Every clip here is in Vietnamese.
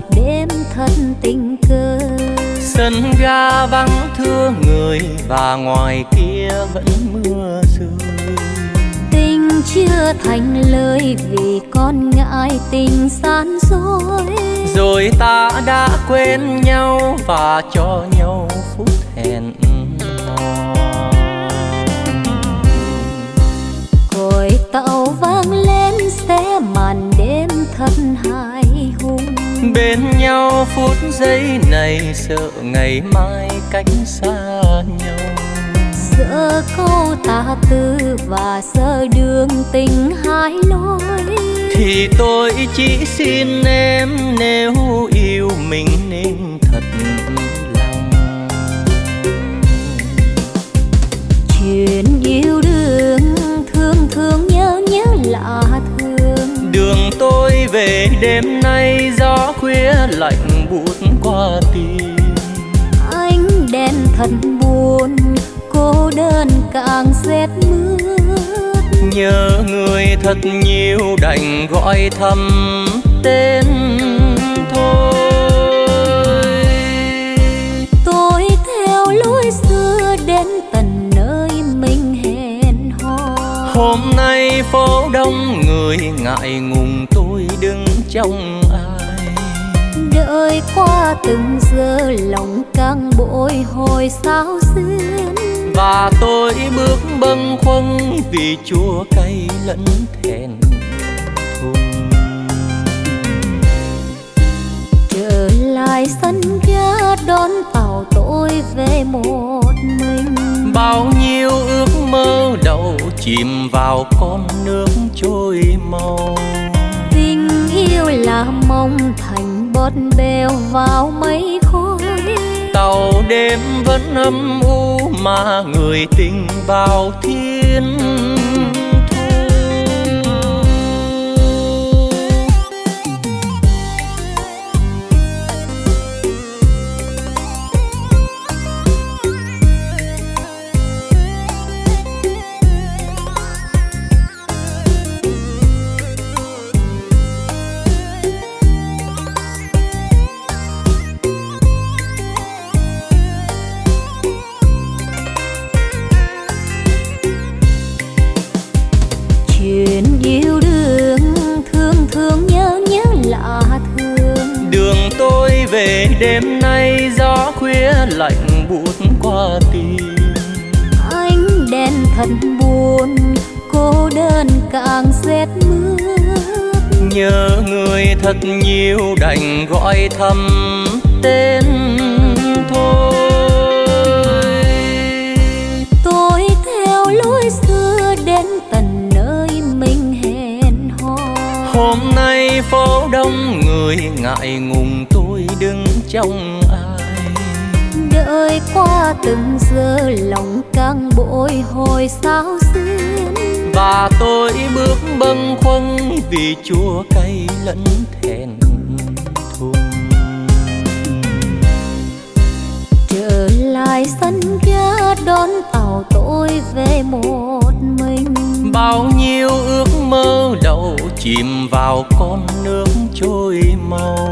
một đêm thật tình cờ. Sân ga vắng thưa người và ngoài kia vẫn mưa rơi. Tình chưa thành lời vì con ngại tình san dối. Rồi ta đã quên nhau và cho nhau phút hẹn hò. Còi tàu vang lên xé màn đêm thân hai hùng. Bên nhau phút giây này sợ ngày mai cách xa nhau. Sợ câu tà tư và sợ đường tình hai lối. Thì tôi chỉ xin em nếu yêu mình nên thật lòng. Chuyện yêu đương thương thương nhớ nhớ lạ thương. Đường tôi về đêm nay gió khuya lạnh buốt qua tim. Ánh đèn thật buồn cô đơn càng rét mướt. Nhớ người thật nhiều đành gọi thầm tên thôi. Tôi theo lối xưa đến tận nơi mình hẹn hò. Hôm nay phố đông người ngại ngùng tôi đứng trong ai. Đợi qua từng giờ lòng càng bội hồi sao xuyên. Và tôi bước bâng khuâng vì chua cay lẫn thẹn thùng. Trở lại sân ga đón tàu tôi về một mình. Bao nhiêu ước mơ đầu chìm vào con nước trôi mau. Tình yêu là mong thành bọt bèo vào mây khói. Tàu đêm vẫn âm u mà người tình vào thiên thu. Về đêm nay gió khuya lạnh buốt qua tim. Ánh đèn thật buồn cô đơn càng rét mướt. Nhớ người thật nhiều đành gọi thầm tên thôi. Tôi theo lối xưa đến tận nơi mình hẹn hò. Hôm nay phố đông người ngại ngùng tôi đứng trong ai. Đợi qua từng giờ lòng càng bội hồi sao xuyên. Và tôi bước bâng khuâng vì chua cay lẫn thẹn thùng. Trở lại sân ga đón tàu tôi về một mình. Bao nhiêu ước mơ đầu chìm vào con nước trôi mau.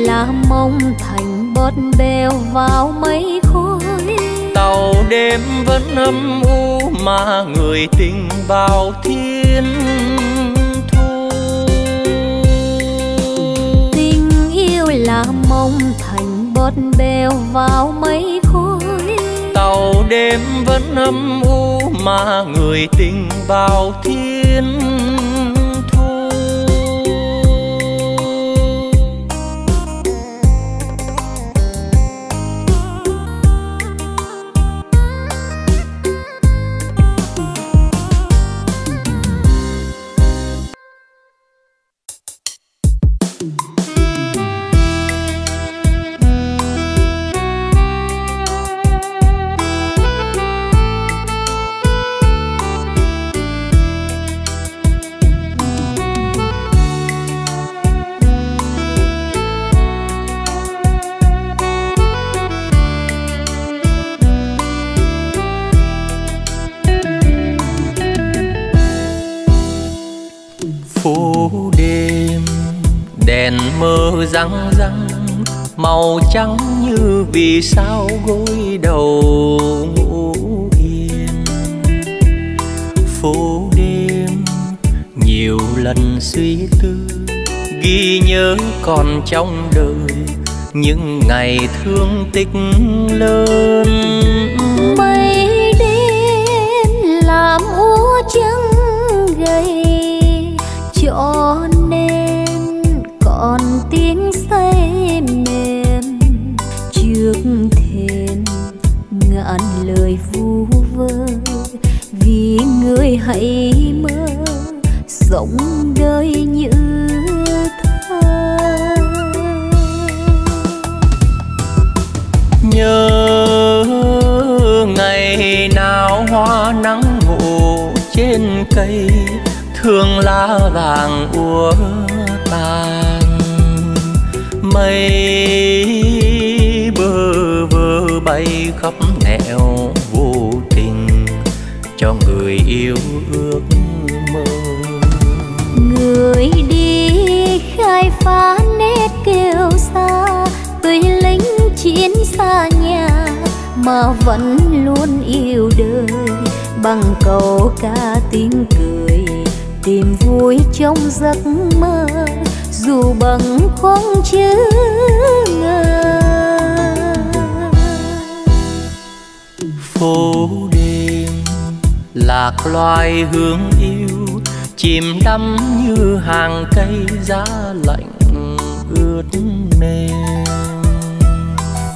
Là mong thành bọt bèo vào mây khói. Tàu đêm vẫn âm u mà người tình vào thiên thu. Tình yêu là mong thành bọt bèo vào mây khói. Tàu đêm vẫn âm u mà người tình vào thiên Đèn mơ răng răng màu trắng như vì sao gối đầu ngủ yên. Phố đêm nhiều lần suy tư ghi nhớ còn trong đời những ngày thương tích lớn. Mây đen làm úa trắng gầy cho nên còn tiếng say mềm trước thềm ngàn lời vu vơ. Vì người hãy mơ sống đời như thơ. Nhớ ngày nào hoa nắng ngủ trên cây, thương lá vàng úa tàn. Mây bơ vơ bay khắp nẻo vô tình cho người yêu ước mơ. Người đi khai phá nét kiều xa, tùy lính chiến xa nhà mà vẫn luôn yêu đời. Bằng câu ca tiếng cười tìm vui trong giấc mơ, dù bằng không chữ ngờ. Phố đêm lạc loài hướng yêu, chìm đắm như hàng cây giá lạnh ướt mềm.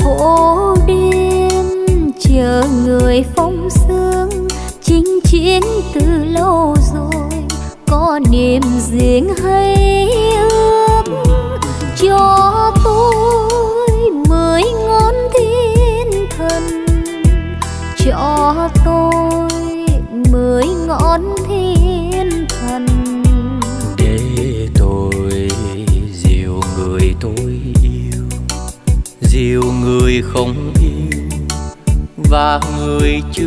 Phố đêm chờ người phong sương, chinh chiến từ lâu rồi có niềm riêng hay ước. Cho tôi 10 ngón thiên thần, cho tôi 10 ngón thiên thần để tôi dìu người tôi yêu, dìu người không yêu và người chưa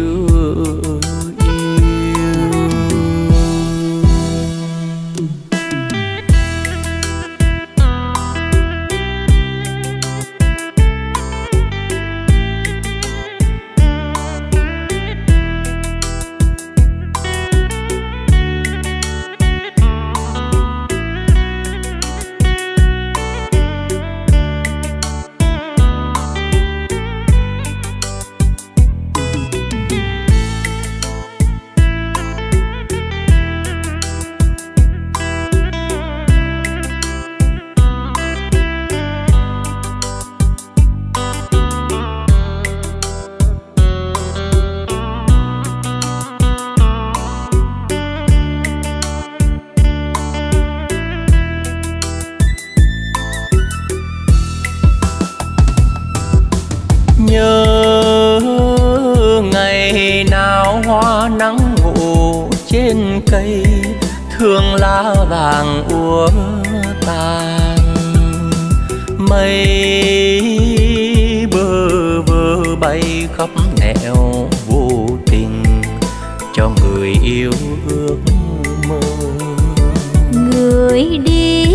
cây, thương lá vàng úa tàn. Mây bơ vơ bay khắp nẻo vô tình cho người yêu ước mơ. Người đi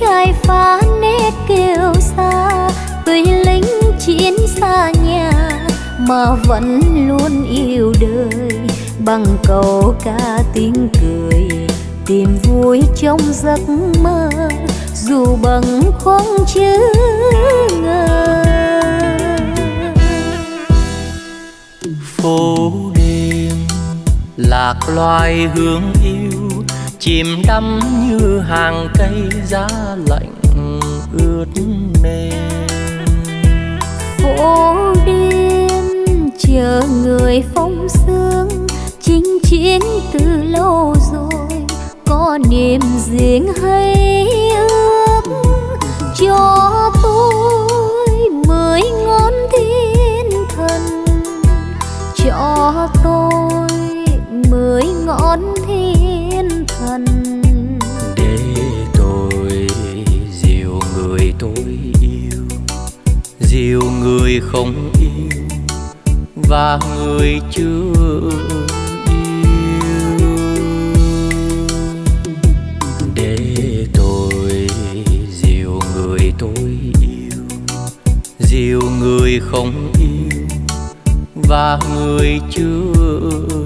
khai phá nét kiều xa, tùy lính chiến xa nhà mà vẫn luôn yêu đời. Bằng câu ca tiếng cười tìm vui trong giấc mơ, dù bằng không chữ ngờ. Phố đêm lạc loài hướng yêu, chìm đắm như hàng cây giá lạnh ướt mềm. Phố đêm chờ người phong sương, chinh chiến từ lâu rồi có niềm riêng hay ước. Cho tôi 10 ngón thiên thần, cho tôi 10 ngón thiên thần để tôi dìu người tôi yêu, dìu người không yêu và người chưa yêu. Để tôi dìu người không yêu và người chưa yêu.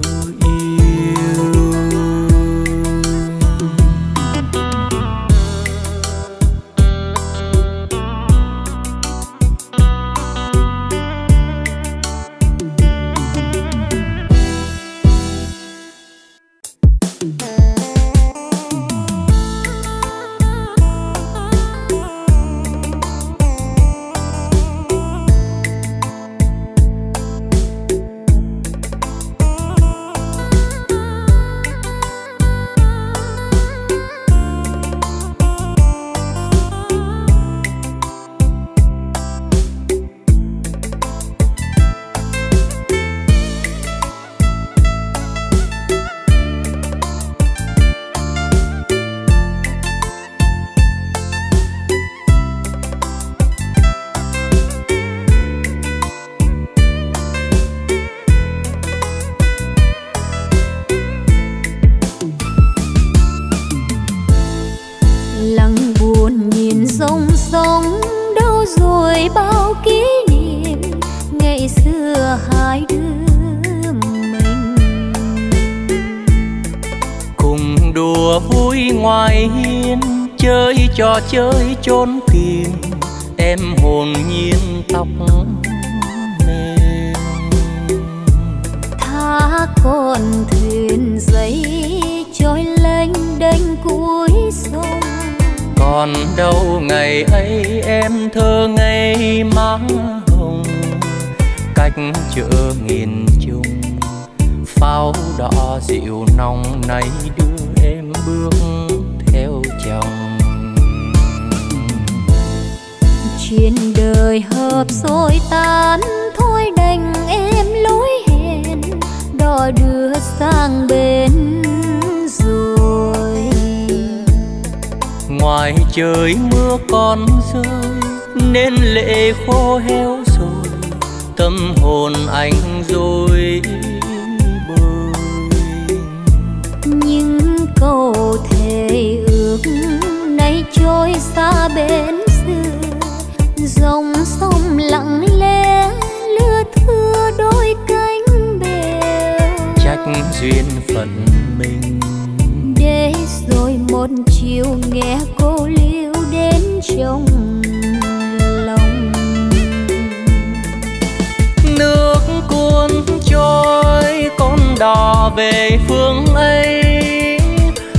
Trò chơi chốn tìm em hồn nhiên tóc mềm, thả con thuyền giấy trôi lênh đênh cuối sông. Còn đâu ngày ấy em thơ ngây má hồng, cách chợ nghìn trùng pháo đỏ dịu nồng nay đưa em bước theo chồng. Chuyện đời hợp rồi tan, thôi đành em lối hẹn, đò đưa sang bên rồi. Ngoài trời mưa còn rơi, nên lệ khô héo rồi, tâm hồn anh rồi bơi. Những câu thề ước nay trôi xa bên xưa, dòng sông lặng lẽ lưa thưa đôi cánh bèo. Trách duyên phận mình, để rồi một chiều nghe cô liêu đến trong lòng. Nước cuốn trôi con đò về phương ấy,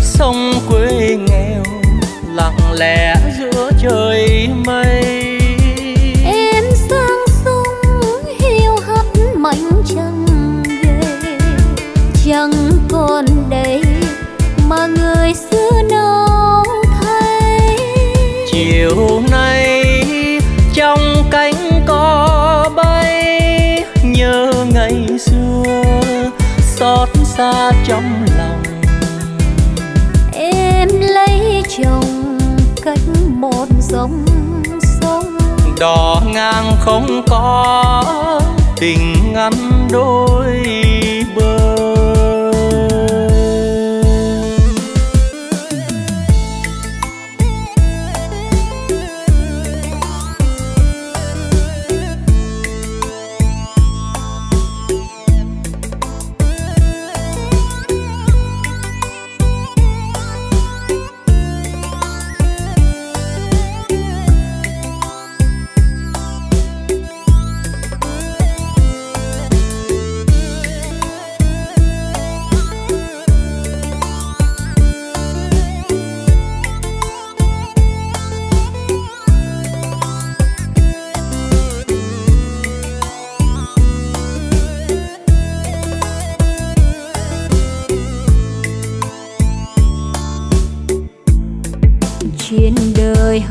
sông quê nghèo lặng lẽ giữa trời mây. Chẳng còn đây mà người xưa nào thấy. Chiều nay trong cánh cò bay, nhớ ngày xưa xót xa trong lòng. Em lấy chồng cách một dòng sông, đò ngang không có tình ngăn đôi bờ.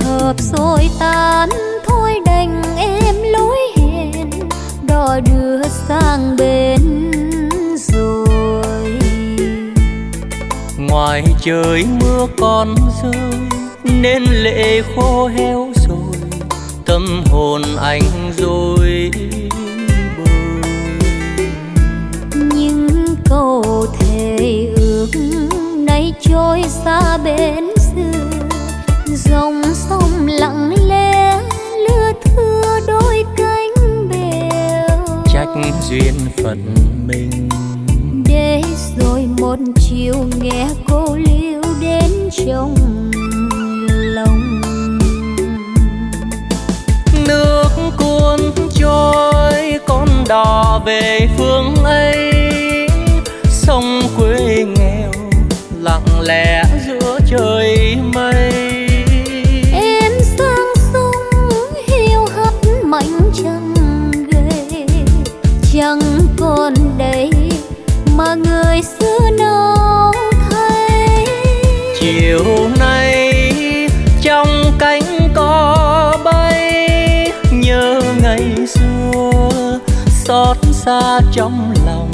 Hợp rồi tan, thôi đành em lối hẹn, đò đưa sang bên rồi. Ngoài trời mưa còn rơi, nên lệ khô héo rồi, tâm hồn anh rồi bơi. Những câu thề ước nay trôi xa bên xưa, dòng sông lặng lẽ lưa thưa đôi cánh bờ. duyên phận mình. Để rồi một chiều nghe cô liêu đến trong lòng, nước cuốn trôi con đò về phương ấy, sông quê nghèo lặng lẽ giữa trời mây. Em sang sông hiu hắt mảnh trăng ghê, chẳng còn đây mà người xưa nào thấy. Chiều nay trong cánh cò bay, nhớ ngày xưa xót xa trong lòng.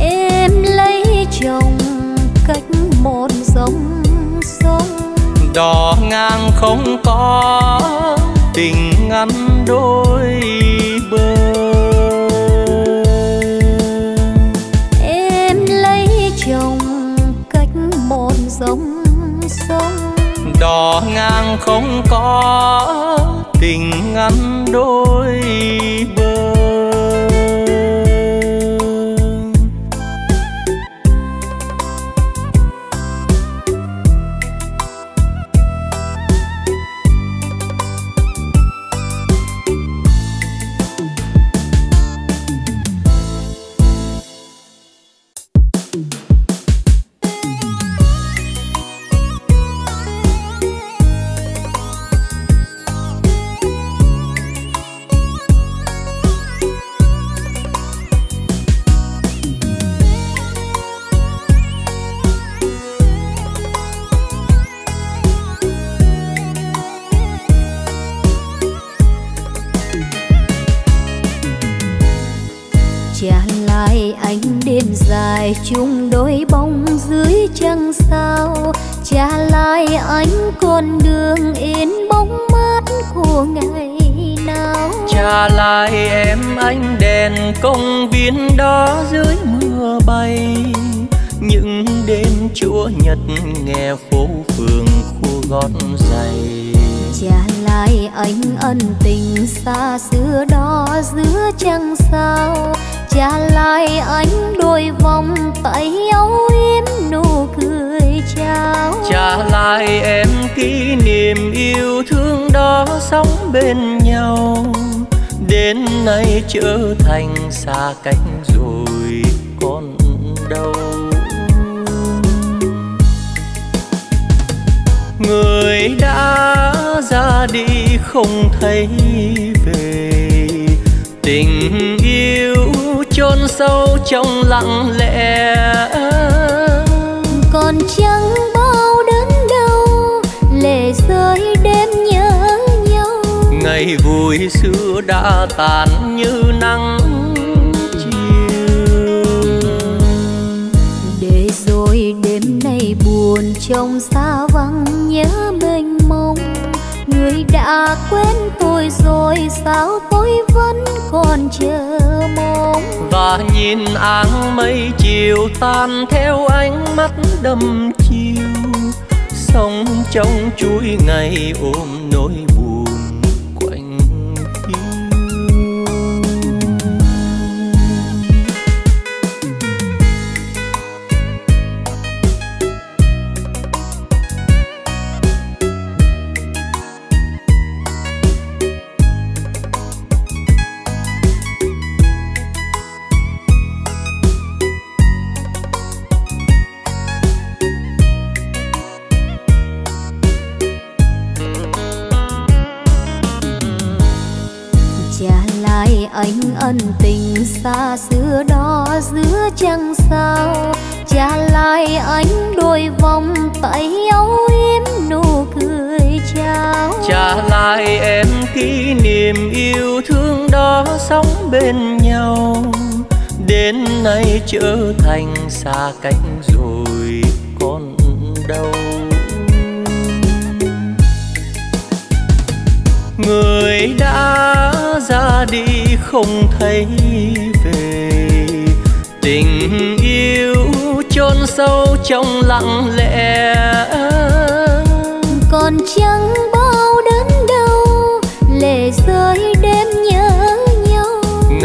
Em lấy chồng cách một dòng sông, đò ngang không có tình ngăn đôi bờ. Em lấy chồng cách một dòng sông, đò ngang không có tình ngăn đôi bờ. Chung đôi bóng dưới trăng sao, trả lại anh con đường yên bóng mát của ngày nào. Trả lại em ánh đèn công viên đó dưới mưa bay, những đêm chúa nhật nghe phố phường khu gót giày. Trả lại anh ân tình xa xưa đó giữa trăng sao, trả lại anh đôi vòng tay âu yếm nụ cười chào. Trả lại em kỷ niệm yêu thương đó sống bên nhau, đến nay trở thành xa cách rồi còn đâu. Người đã ra đi không thấy về, tình yêu chôn sâu trong lặng lẽ. Còn chẳng bao đớn đau lệ rơi đêm nhớ nhau, ngày vui xưa đã tàn như nắng chiều. Để rồi đêm nay buồn trong xa vắng nhớ mênh mông, người đã quên tôi rồi sao tôi vẫn còn chờ mong. Và nhìn áng mây chiều tan theo ánh mắt đâm chiều, sống trong chuỗi ngày ôm nỗi buồn quạnh hiu. Anh ân tình xa xưa đó giữa trăng sao, trả lại anh đôi vòng tay âu yếm nụ cười chào. Trả lại em kỷ niệm yêu thương đó sống bên nhau, đến nay trở thành xa cách rồi còn đâu. Người đã ra đi không thấy về, tình yêu chôn sâu trong lặng lẽ. Còn chẳng bao đớn đau lệ rơi đêm nhớ nhau,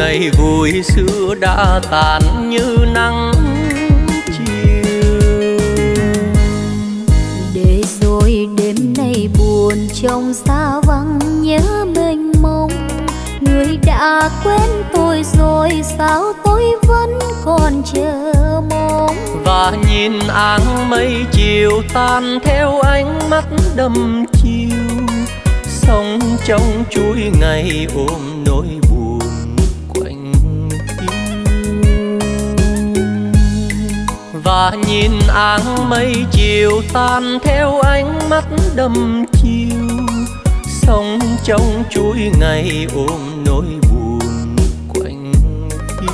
ngày vui xưa đã tàn như nắng chiều. Để rồi đêm nay buồn trong xa vắng nhớ mênh mông, người đã quên tôi rồi sao tôi vẫn còn chờ mong. Và nhìn áng mây chiều tan theo ánh mắt đầm chiều, sông trong chuỗi ngày ôm nỗi buồn quạnh tim. Và nhìn áng mây chiều tan theo ánh mắt đầm chiều, sông trong chuỗi ngày ôm nỗi buồn quạnh hiu.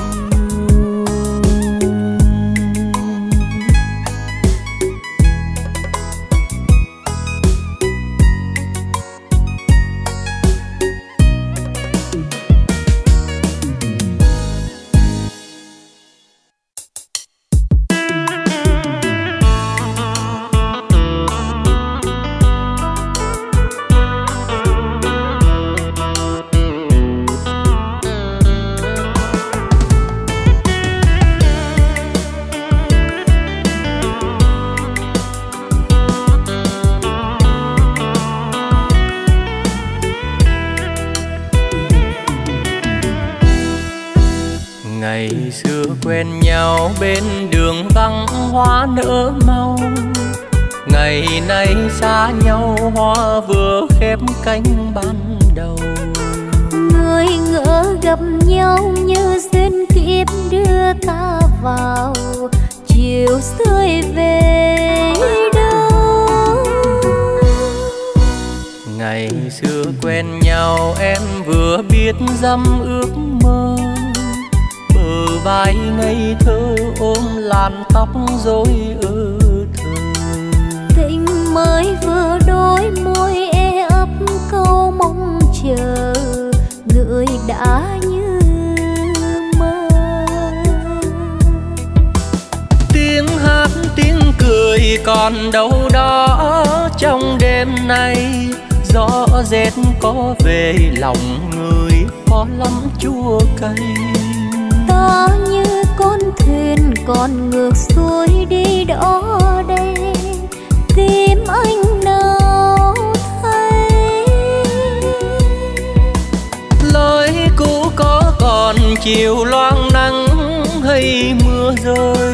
Quen nhau bên đường vắng hoa nở mau, ngày nay xa nhau hoa vừa khép cánh ban đầu. Người ngỡ gặp nhau như duyên kiếp đưa ta vào, chiều rơi về đâu. Ngày xưa quen nhau em vừa biết dăm ước mơ, vai ngây thơ ôm làn tóc rối ơ thơ. Tình mới vừa đôi môi e ấp câu mong chờ, người đã như mơ. Tiếng hát tiếng cười còn đâu đó trong đêm nay, gió rét có về lòng người khó lắm chua cay. Ta như con thuyền còn ngược xuôi đi đó đây, tìm anh nào thấy. Lối cũ có còn chiều loang nắng hay mưa rơi,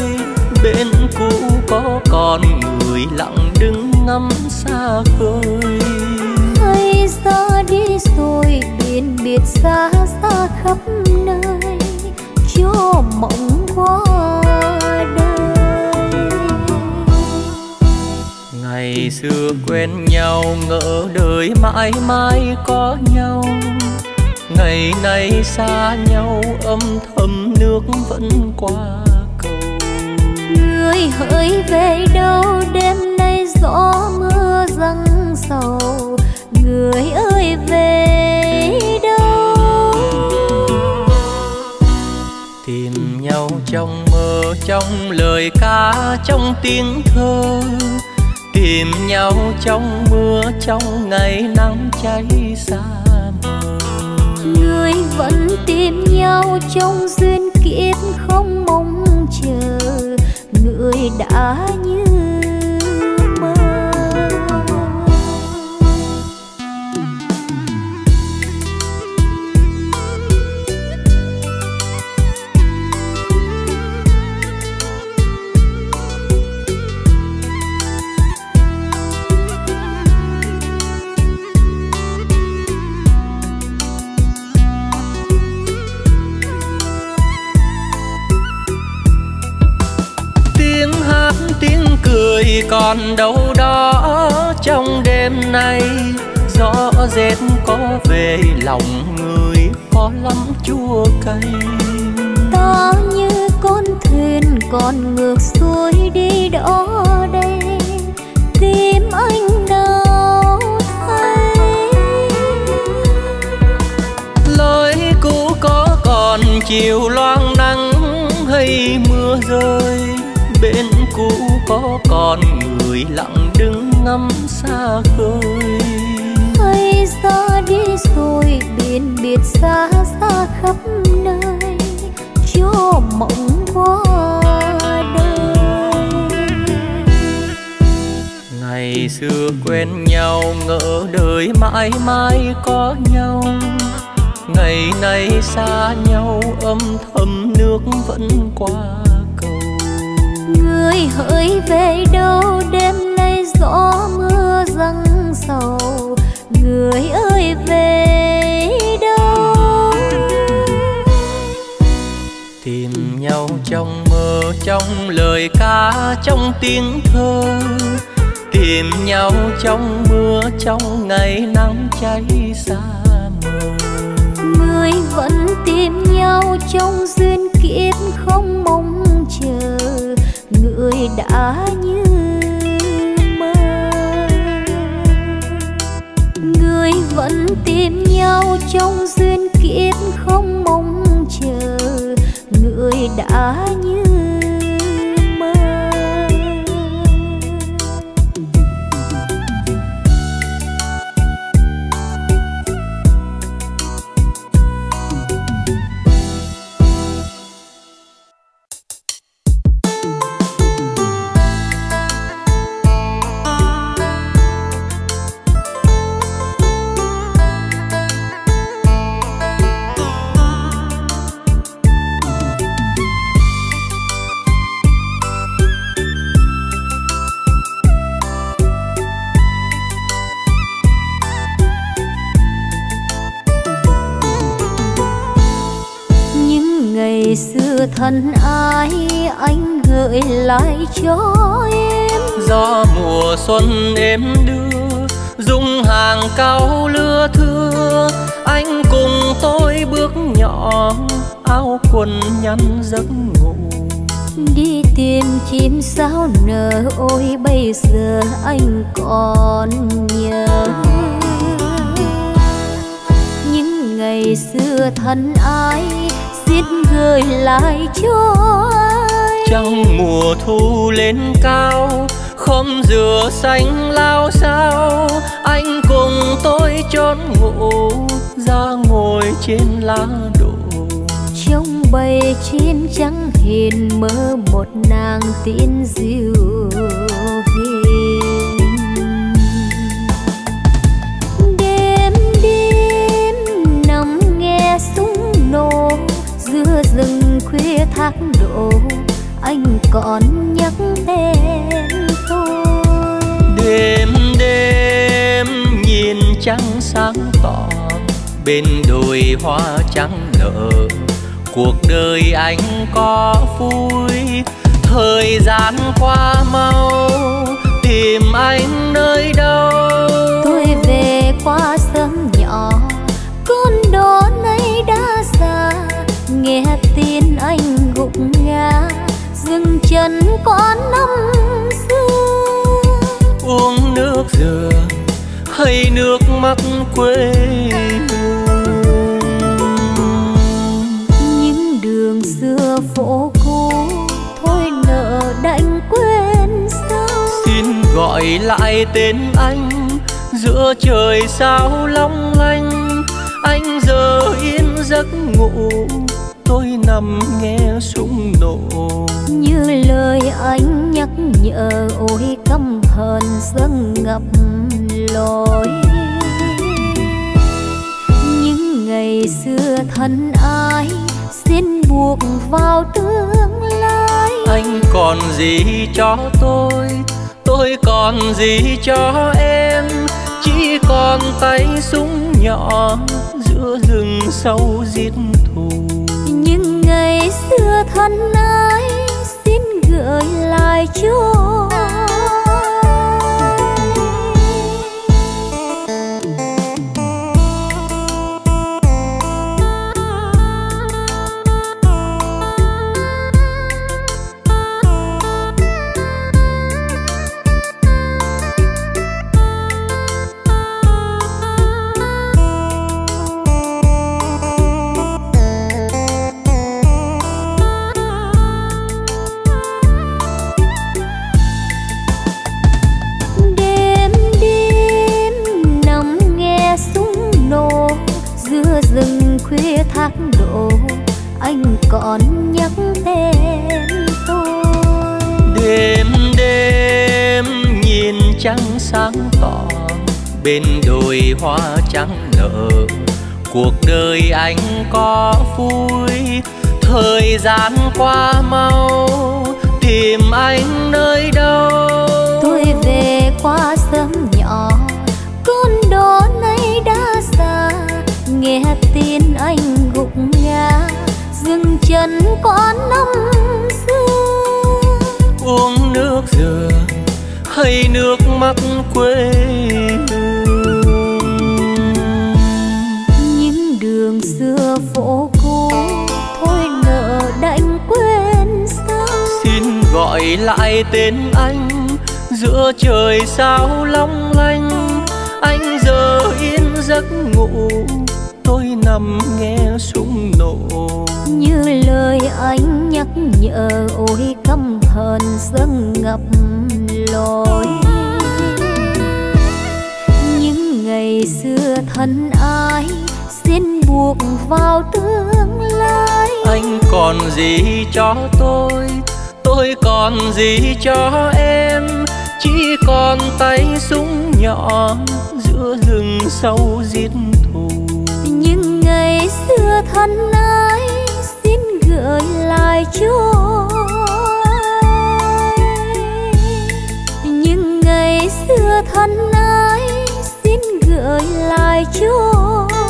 bên cũ có còn người lặng đứng ngắm xa khơi. Hay ra đi rồi biển biệt xa xa khắp nơi, cho mộng qua đời. Ngày xưa quen nhau ngỡ đời mãi mãi có nhau, ngày nay xa nhau âm thầm nước vẫn qua cầu. Người hỡi về đâu đêm nay gió mưa giăng sầu, người ơi về tìm nhau trong mơ, trong lời ca, trong tiếng thơ. Tìm nhau trong mưa, trong ngày nắng cháy xa mờ. Người vẫn tìm nhau trong duyên kiếp không mong chờ, người đã như còn đâu đó trong đêm nay, gió rét có về lòng người khó lắm chua cay. Ta như con thuyền còn ngược xuôi đi đó đây, tìm anh đâu thấy. Lối cũ có còn chiều loang nắng hay mưa rơi, bên cũ có còn người lặng đứng ngắm xa khơi. Hay ra đi rồi biển biệt xa xa khắp nơi, xưa quen nhau ngỡ đời mãi mãi có nhau, ngày nay xa nhau âm thầm nước vẫn qua cầu. Người hỡi về đâu đêm nay gió mưa giăng sầu, người ơi về đâu. Tìm nhau trong mơ, trong lời ca, trong tiếng thơ, tìm nhau trong mưa, trong ngày nắng cháy xa mờ. Người vẫn tìm nhau trong duyên kiếp không mong chờ, người đã như mơ. Người vẫn tìm nhau trong duyên kiếp không mong chờ, người đã như thân ai anh gợi lại cho em. Do mùa xuân em đưa dung hàng cao lưa thưa, anh cùng tôi bước nhỏ áo quần nhắn giấc ngủ. Đi tìm chim sáo nở ôi bây giờ anh còn nhớ. Những ngày xưa thân ai gửi lại cho ai. Trong mùa thu lên cao khóm dừa xanh lao sao, anh cùng tôi trốn ngủ ra ngồi trên lá đổ. Trong bầy chim trắng hiền mơ một nàng tiên diệu hiền. Đêm đêm nằm nghe súng nổ giữa rừng khuya thác đổ, anh còn nhắc tên tôi. Đêm đêm nhìn trăng sáng tỏ bên đồi hoa trắng nở, cuộc đời anh có vui thời gian qua mau, tìm anh nơi đâu. Tôi về qua sớm nhỏ con đó nay đã xa, nghe tin anh gục ngã dừng chân có năm xưa. Uống nước dừa hay nước mắt quê hương, những đường xưa phố cũ thôi nợ đành quên sao. Xin gọi lại tên anh giữa trời sao long lanh, anh giờ yên giấc ngủ tôi nằm nghe súng nổ. Như lời anh nhắc nhở ôi căm hờn dâng ngập lối. Những ngày xưa thân ai xin buộc vào tương lai. Anh còn gì cho tôi còn gì cho em, chỉ còn tay súng nhỏ giữa rừng sâu giết thù. Ngày xưa thân ái xin gửi lại cho anh còn nhắc tên tôi. Đêm đêm nhìn trăng sáng tỏ bên đồi hoa trắng nở. Cuộc đời anh có vui, thời gian qua mau, tìm anh nơi đâu? Tôi về qua sớm nhỏ, con đó nay đã xa. Nghe tin anh gục ngã, dừng chân có năm xưa. Uống nước dừa hay nước mắt quê hương, những đường xưa phố cũ thôi nợ đành quên sao. Xin gọi lại tên anh giữa trời sao long lanh. Anh giờ yên giấc ngủ, tôi nằm nghe súng nổ. Như lời anh nhắc nhở, ôi căm hờn dâng ngập lối. Những ngày xưa thân ái xin buộc vào tương lai. Anh còn gì cho tôi còn gì cho em? Chỉ còn tay súng nhỏ giữa rừng sâu giết thù. Những ngày xưa thân ái xin gửi lại cho anh. Những ngày xưa thân ái xin gửi lại cho anh.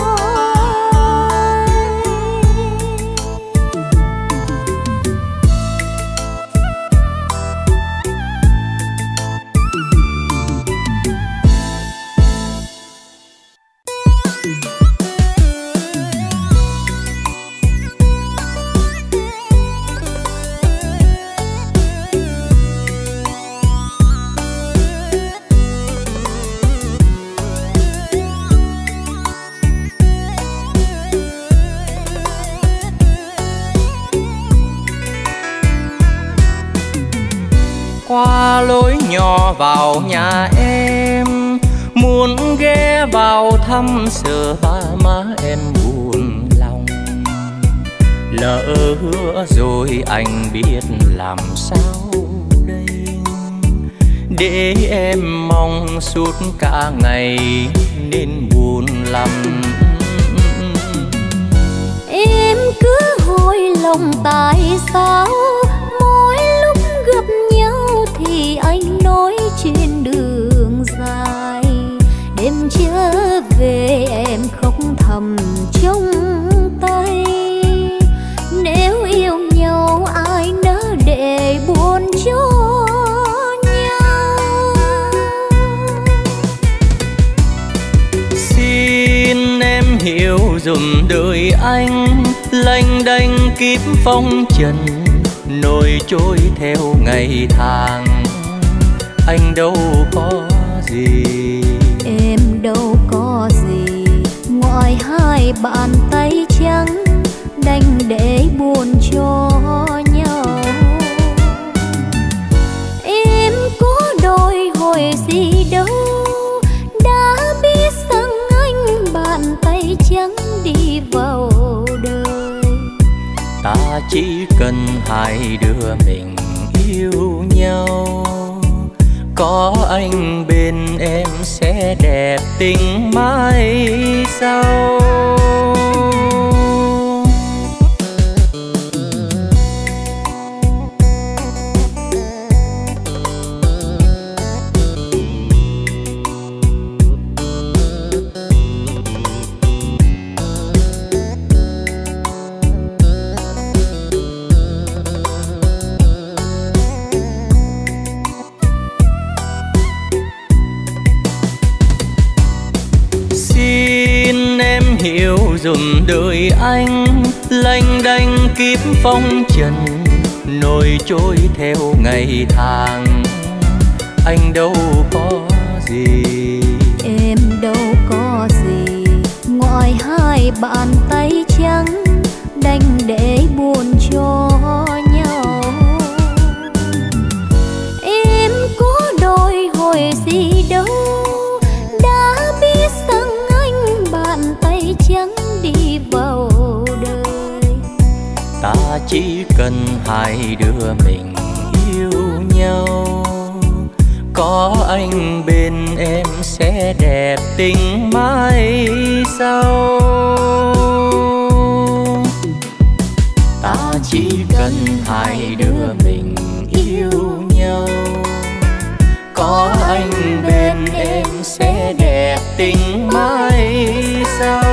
Qua lối nhỏ vào nhà em, muốn ghé vào thăm sợ ba má em buồn lòng. Lỡ hứa rồi anh biết làm sao đây, để em mong suốt cả ngày nên buồn lắm. Em cứ hồi lòng tại sao mỗi lúc gặp nhau thì anh nói trên đường dài. Đêm trở về em khóc thầm trong tay, nếu yêu nhau ai nỡ để buồn cho nhau. Xin em hiểu dùm đời anh lênh đênh kiếp phong trần, nổi trôi theo ngày tháng. Anh đâu có gì, em đâu có gì ngoài hai bàn tay trắng, đành để buồn cho nhau. Em có đòi hỏi gì đâu, đã biết rằng anh bàn tay trắng đi vào đời. Ta chỉ cần hai đứa mình yêu nhau, có anh bên em sẽ đẹp tình mãi sau. Hiểu dùm đời anh lênh đênh kiếp phong trần, nổi trôi theo ngày tháng. Anh đâu có gì, em đâu có gì ngoài hai bàn tay trắng, đành để buồn cho nhau. Em có đòi hỏi gì đâu, đã biết rằng tay trắng đi vào đời. Ta chỉ cần hai đứa mình yêu nhau, Có anh bên em sẽ đẹp tình mãi sau. Ta chỉ cần hai đứa mình yêu nhau. Có anh bên em sẽ đẹp tình mãi sau.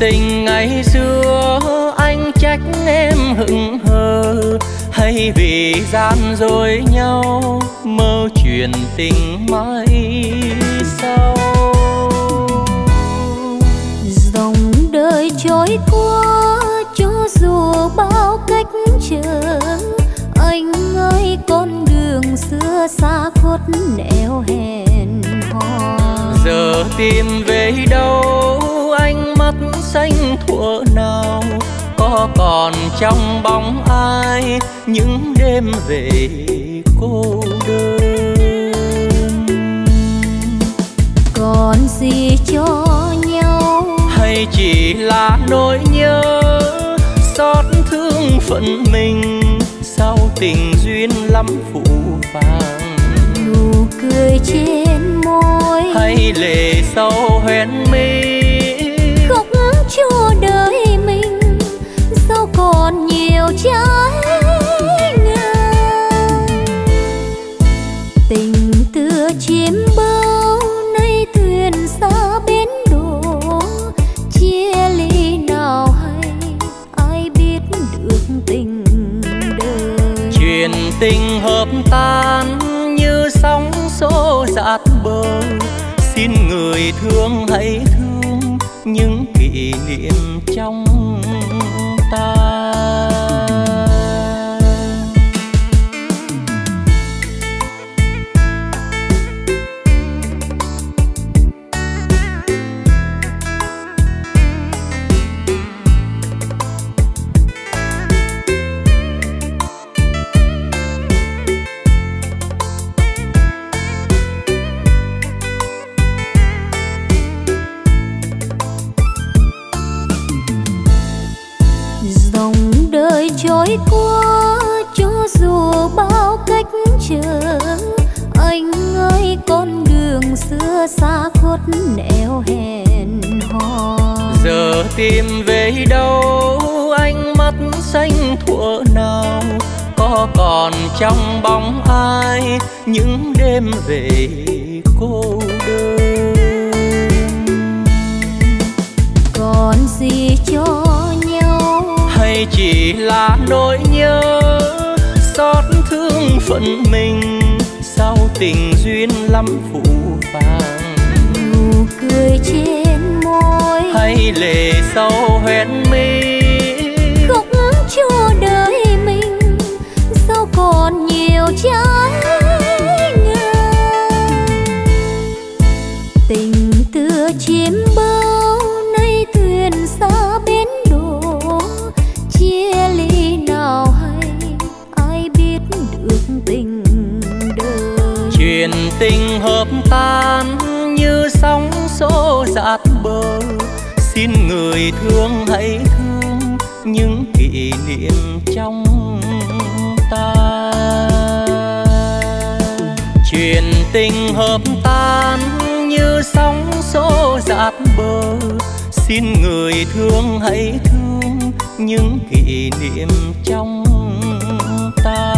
Tình ngày xưa anh trách em hững hờ, hay vì gian dối nhau mơ chuyện tình mãi sau. Dòng đời trôi qua cho dù bao cách trở, anh ơi con đường xưa xa khuất nẻo hẹn hò. Giờ tìm về đâu anh mắt xanh thuở nào, có còn trong bóng ai những đêm về cô đơn. Còn gì cho nhau hay chỉ là nỗi nhớ xót thương phận mình sau tình duyên lắm phụ phàng. Nụ cười trên môi hay lệ sâu hoen mi cho đời mình sao còn nhiều trái ngang. Tình tựa chiếm bao nay thuyền xa bến đổ, chia ly nào hay ai biết được tình đời. Chuyện tình hợp tan như sóng xô dạt bờ, xin người thương hãy thương những kỷ niệm trong ta. Trôi qua cho dù bao cách trở, anh ơi con đường xưa xa khuất nẻo hẹn hò. Giờ tìm về đâu anh mắt xanh thuở nào, có còn trong bóng ai những đêm về cô đơn. Còn gì cho hay chỉ là nỗi nhớ xót thương phận mình sau tình duyên lắm phụ phàng. Nụ cười trên môi hay lệ sâu hoen mi, khóc cho đời mình sao còn nhiều trái ngang. Tình tựa chiếm bao nay thuyền xa bến đổ, chia ly nào hay ai biết được tình đời. Chuyện tình hợp tan như sóng xô dạt bờ, xin người thương hãy thương những kỷ niệm trong ta. Chuyện tình hợp tan như sóng xô dạt bờ, xin người thương hãy thương những kỷ niệm trong ta.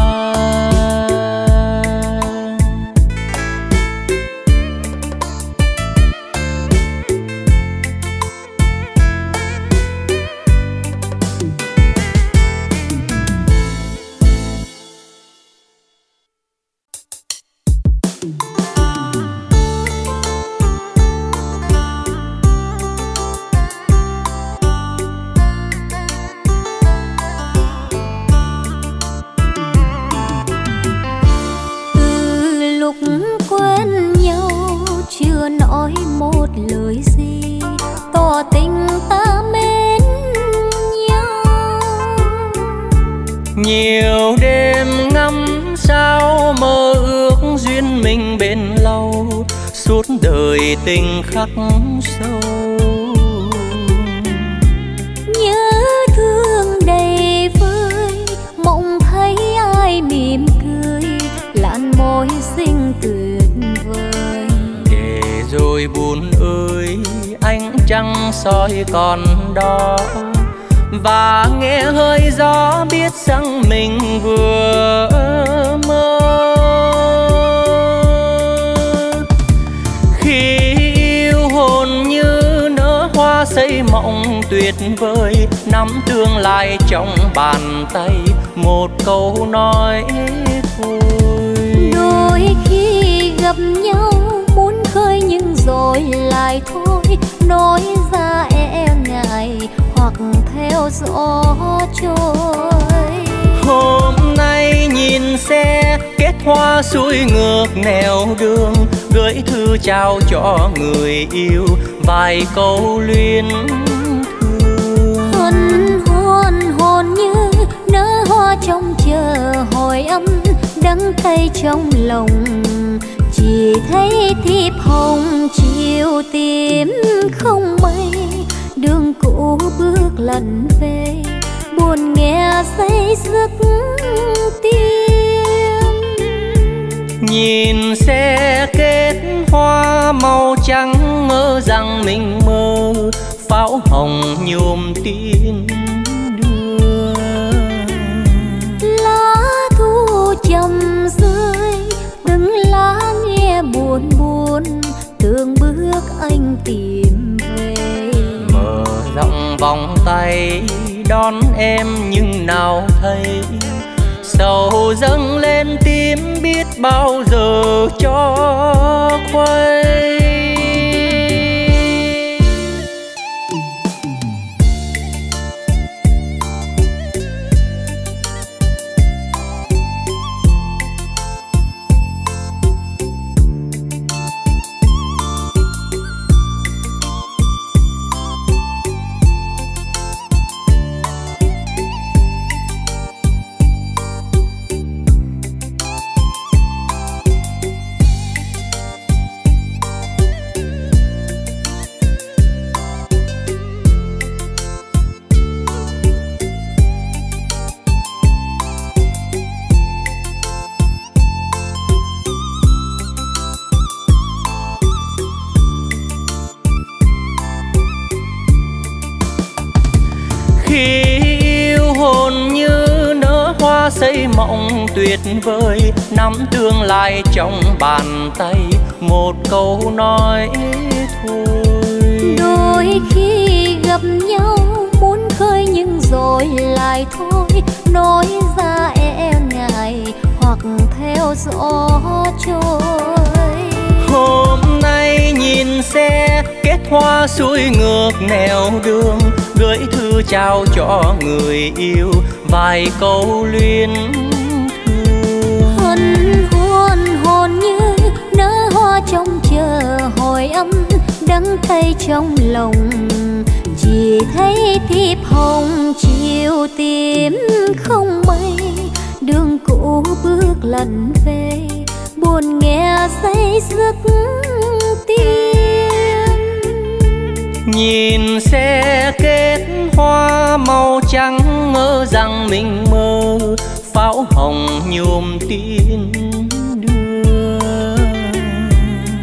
Nhiều đêm ngắm sao mơ ước duyên mình bên lâu, suốt đời tình khắc sâu. Nhớ thương đầy vơi, mộng thấy ai mỉm cười, làn môi xinh tuyệt vời. Để rồi buồn ơi, ánh trăng soi còn đó, và nghe hơi gió biết rằng mình vừa mơ. Khi yêu hồn như nở hoa xây mộng tuyệt vời, nắm tương lai trong bàn tay, một câu nói thôi. Đôi khi gặp nhau muốn khơi nhưng rồi lại thôi, nói ra e ngại hoặc theo gió trôi. Hôm nay nhìn xe kết hoa xuôi ngược nẻo đường, gửi thư trao cho người yêu vài câu luyến thương. Hân hoan hồn như nở hoa trong chờ hồi âm, đắng cay trong lòng chỉ thấy thiệp hồng chiều tím không mây. Đường cũ bước lần về, buồn nghe say giấc tim. Nhìn xe kết hoa màu trắng mơ rằng mình mơ, pháo hồng nhuộm tin đưa. Lá thu trầm rơi, từng lá nghe buồn buồn, tương bước anh tìm về. Mở rộng vòng tay đón em nhưng nào thấy, sầu dâng lên tim biết bao giờ cho khuây. Mộng tuyệt vời, nắm tương lai trong bàn tay, một câu nói thôi. Đôi khi gặp nhau muốn khơi nhưng rồi lại thôi, nói ra e ngại hoặc theo gió trôi. Hôm nay nhìn xe kết hoa xuôi ngược nẻo đường, gửi thư trao cho người yêu vài câu luyến thương. Hân hoan hồn như nở hoa trong chờ hồi âm, đắng cay trong lòng chỉ thấy thiệp hồng chiều tím không mây. Đường cũ bước lần về, buồn nghe say giấc tim. Nhìn xe kết hoa màu trắng ngỡ rằng mình mơ, pháo hồng nhuộm tin đưa.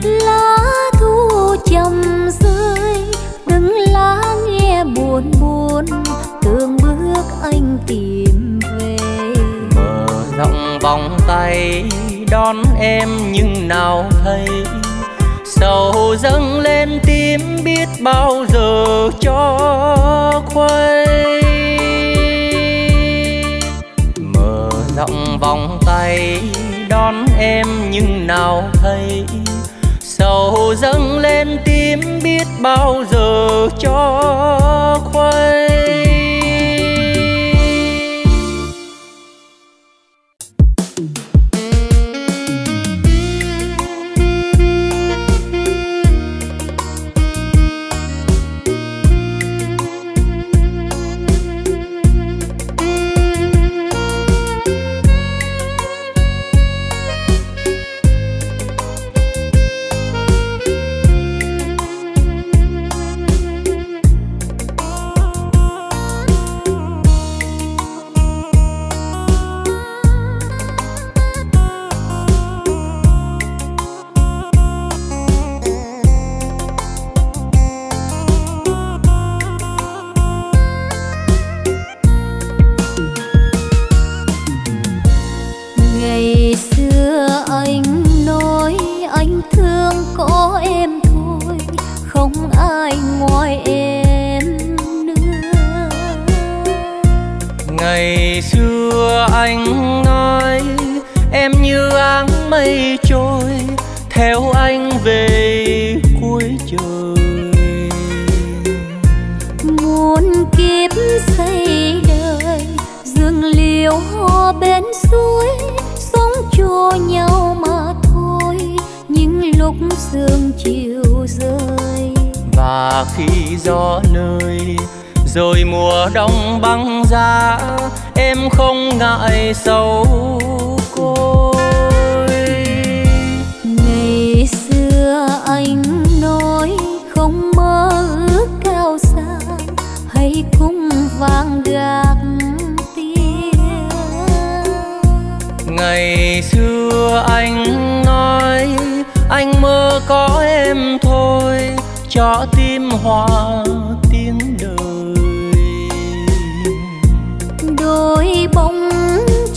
Lá thu trầm rơi, từng lá nghe buồn buồn, tương bước anh tìm về. Mở rộng vòng tay đón em nhưng nào thấy, sầu dâng lên tim biết bao giờ cho khuây. Mở rộng vòng tay đón em nhưng nào thấy, sầu dâng lên tim biết bao giờ cho khuây. Ngày xưa anh nói em như áng mây trôi, theo anh về cuối trời. Muôn kiếp xây đời, rừng liễu hoa bên suối, sống chua nhau mà thôi, những lúc sương chiều rơi. Và khi gió nơi rồi mùa đông băng giá, em không ngại sầu côi. Ngày xưa anh nói không mơ ước cao xa, hãy cung vàng gạc tiếng. Ngày xưa anh nói anh mơ có em thôi, cho tim hòa tiếng đời. Đôi bóng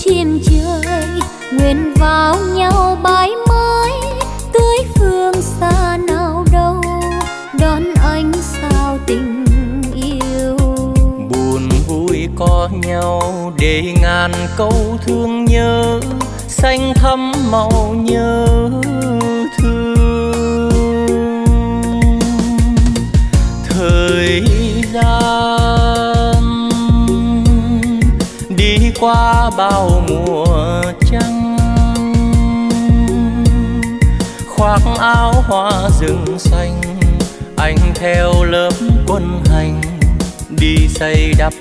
chim trời nguyện vào nhau bái mới, tới phương xa nào đâu đón anh sao tình yêu. Buồn vui có nhau để ngàn câu thương nhớ, xanh thắm màu nhớ thương. Thời gian qua bao mùa trăng, khoác áo hoa rừng xanh, anh theo lớp quân hành đi xây đắp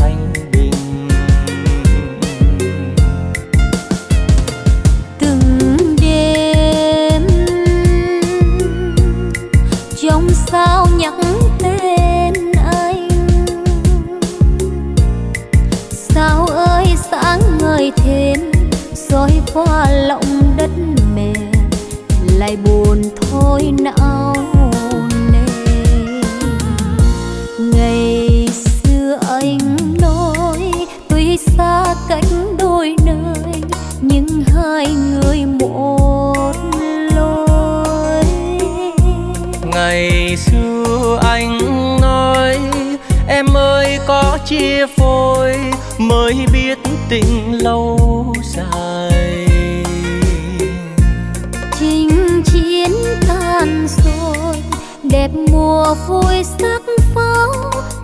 Thanh Bình. Từng đêm trong sao nhắc tên anh, sao ơi sáng ngời thêm, rồi qua lòng đất mềm lại buồn thôi não nề. Ngày xưa anh nói tuy xa cách đôi nơi, nhưng hai người một lối. Ngày xưa anh nói em ơi có chia phôi, mới biết tình lâu dài. Chinh chiến tan rồi, đẹp mùa vui sắc pháo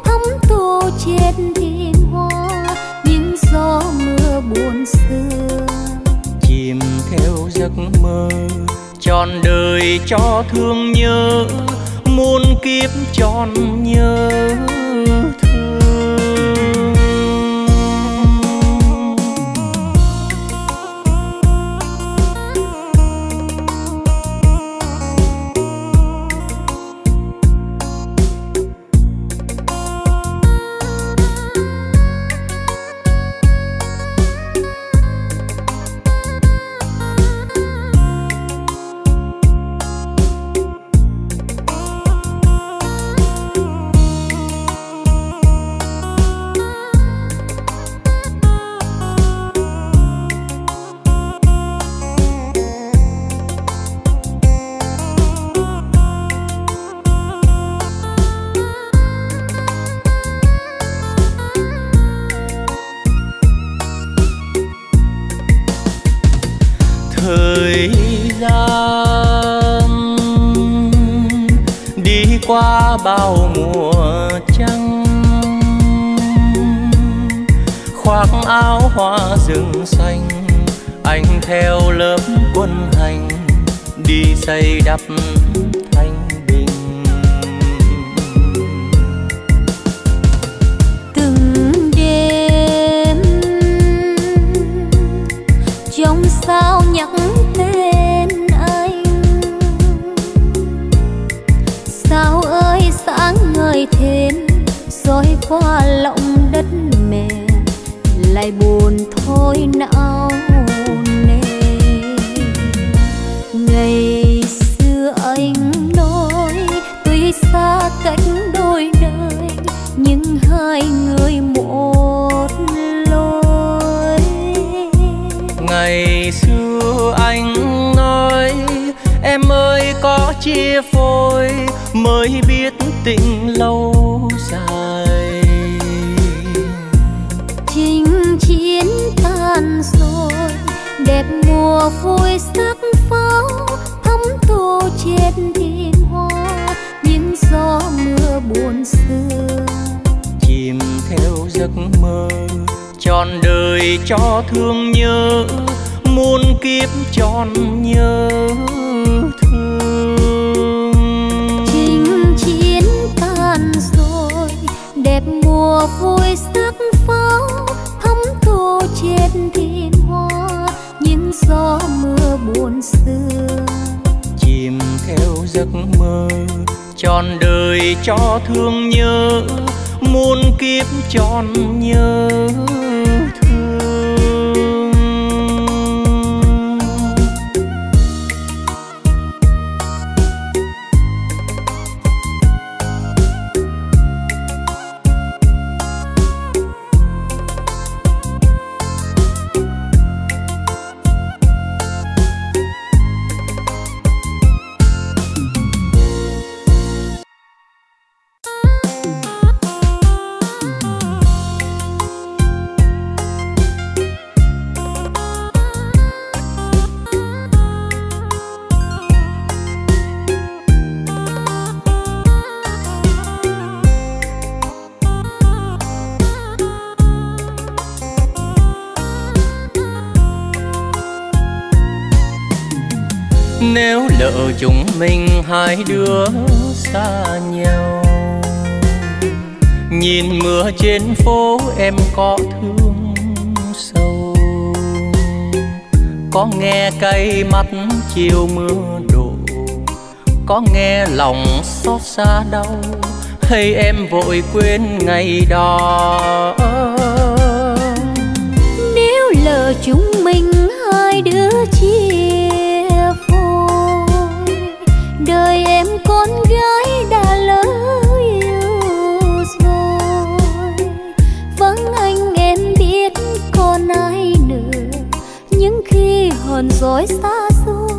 thắm tô trên thiên hoa, những gió mưa buồn xưa. Chìm theo giấc mơ, trọn đời cho thương nhớ, muôn kiếp tròn nhớ. Qua bao mùa trăng, khoác áo hoa rừng xanh, anh theo lớp quân hành đi xây đắp Thanh Bình. Từng đêm trong sao nhắc tên, sao ơi sáng ngời thêm, rồi qua lòng đất mềm lại buồn thôi não nề. Ngày xưa anh nói tuy xa cách đôi nơi, nhưng hai người một lối. Ngày xưa anh nói em ơi có chia phôi, mới biết tình lâu dài. đẹp mùa vui sắc pháo thắm tô trên thiên hoa, những gió mưa buồn xưa chìm theo giấc mơ, trọn đời cho thương nhớ, muôn kiếp tròn nhớ thương. Chinh chiến tàn rồi, đẹp mùa vui sắc pháo thắm tô trên thiên hoa, những gió mưa buồn xưa chìm theo giấc mơ, trọn đời cho thương nhớ, muôn kiếp tròn nhớ. Nếu lỡ chúng mình hai đứa xa nhau, nhìn mưa trên phố em có thương sâu, có nghe cay mắt chiều mưa đổ, có nghe lòng xót xa đau, hay em vội quên ngày đó. Nếu lỡ chúng mình hai đứa chia, đời em con gái đã lỡ yêu rồi, vắng anh em biết còn ai nữa, những khi hòn dối xa xôi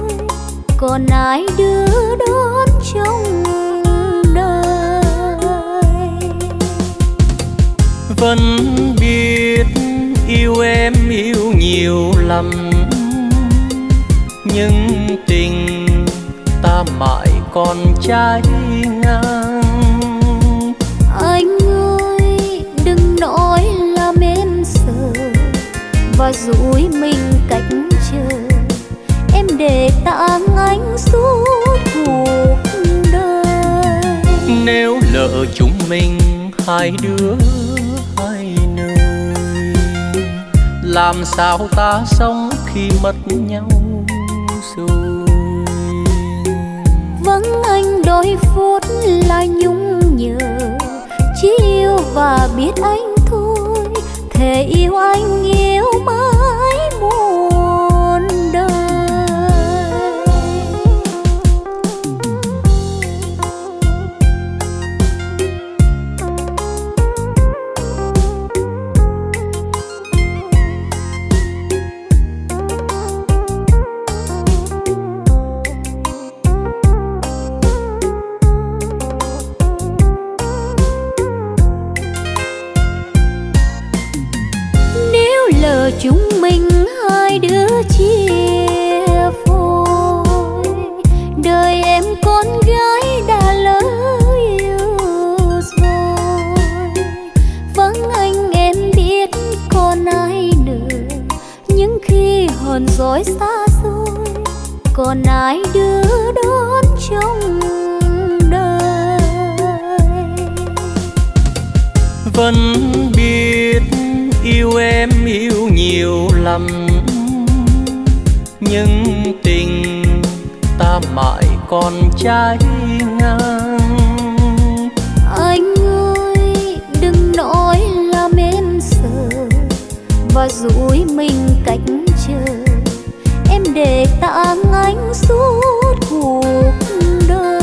còn ai đưa đón trong đời. Vẫn biết yêu em yêu nhiều lắm, nhưng tình ta mãi còn trái ngang. Anh ơi đừng nói làm em sợ, và dối mình cách chờ, em để tạm anh suốt cuộc đời. Nếu lỡ chúng mình hai đứa hai nơi, làm sao ta sống khi mất nhau rồi. Vắng anh đôi phút là nhung nhớ, chỉ yêu và biết anh thôi, thề yêu anh yêu mãi muôn đời. Chúng mình hai đứa chia phôi, đời em con gái đã lỡ yêu rồi, vắng anh em biết còn ai nữa, những khi hòn dối xa xôi còn ai đưa đón trong đời. Vẫn biết yêu em yêu nhiều lắm, nhưng tình ta mãi còn trái ngang. Anh ơi đừng nói làm em sợ, và dối mình cách chờ, em để tạm anh suốt cuộc đời.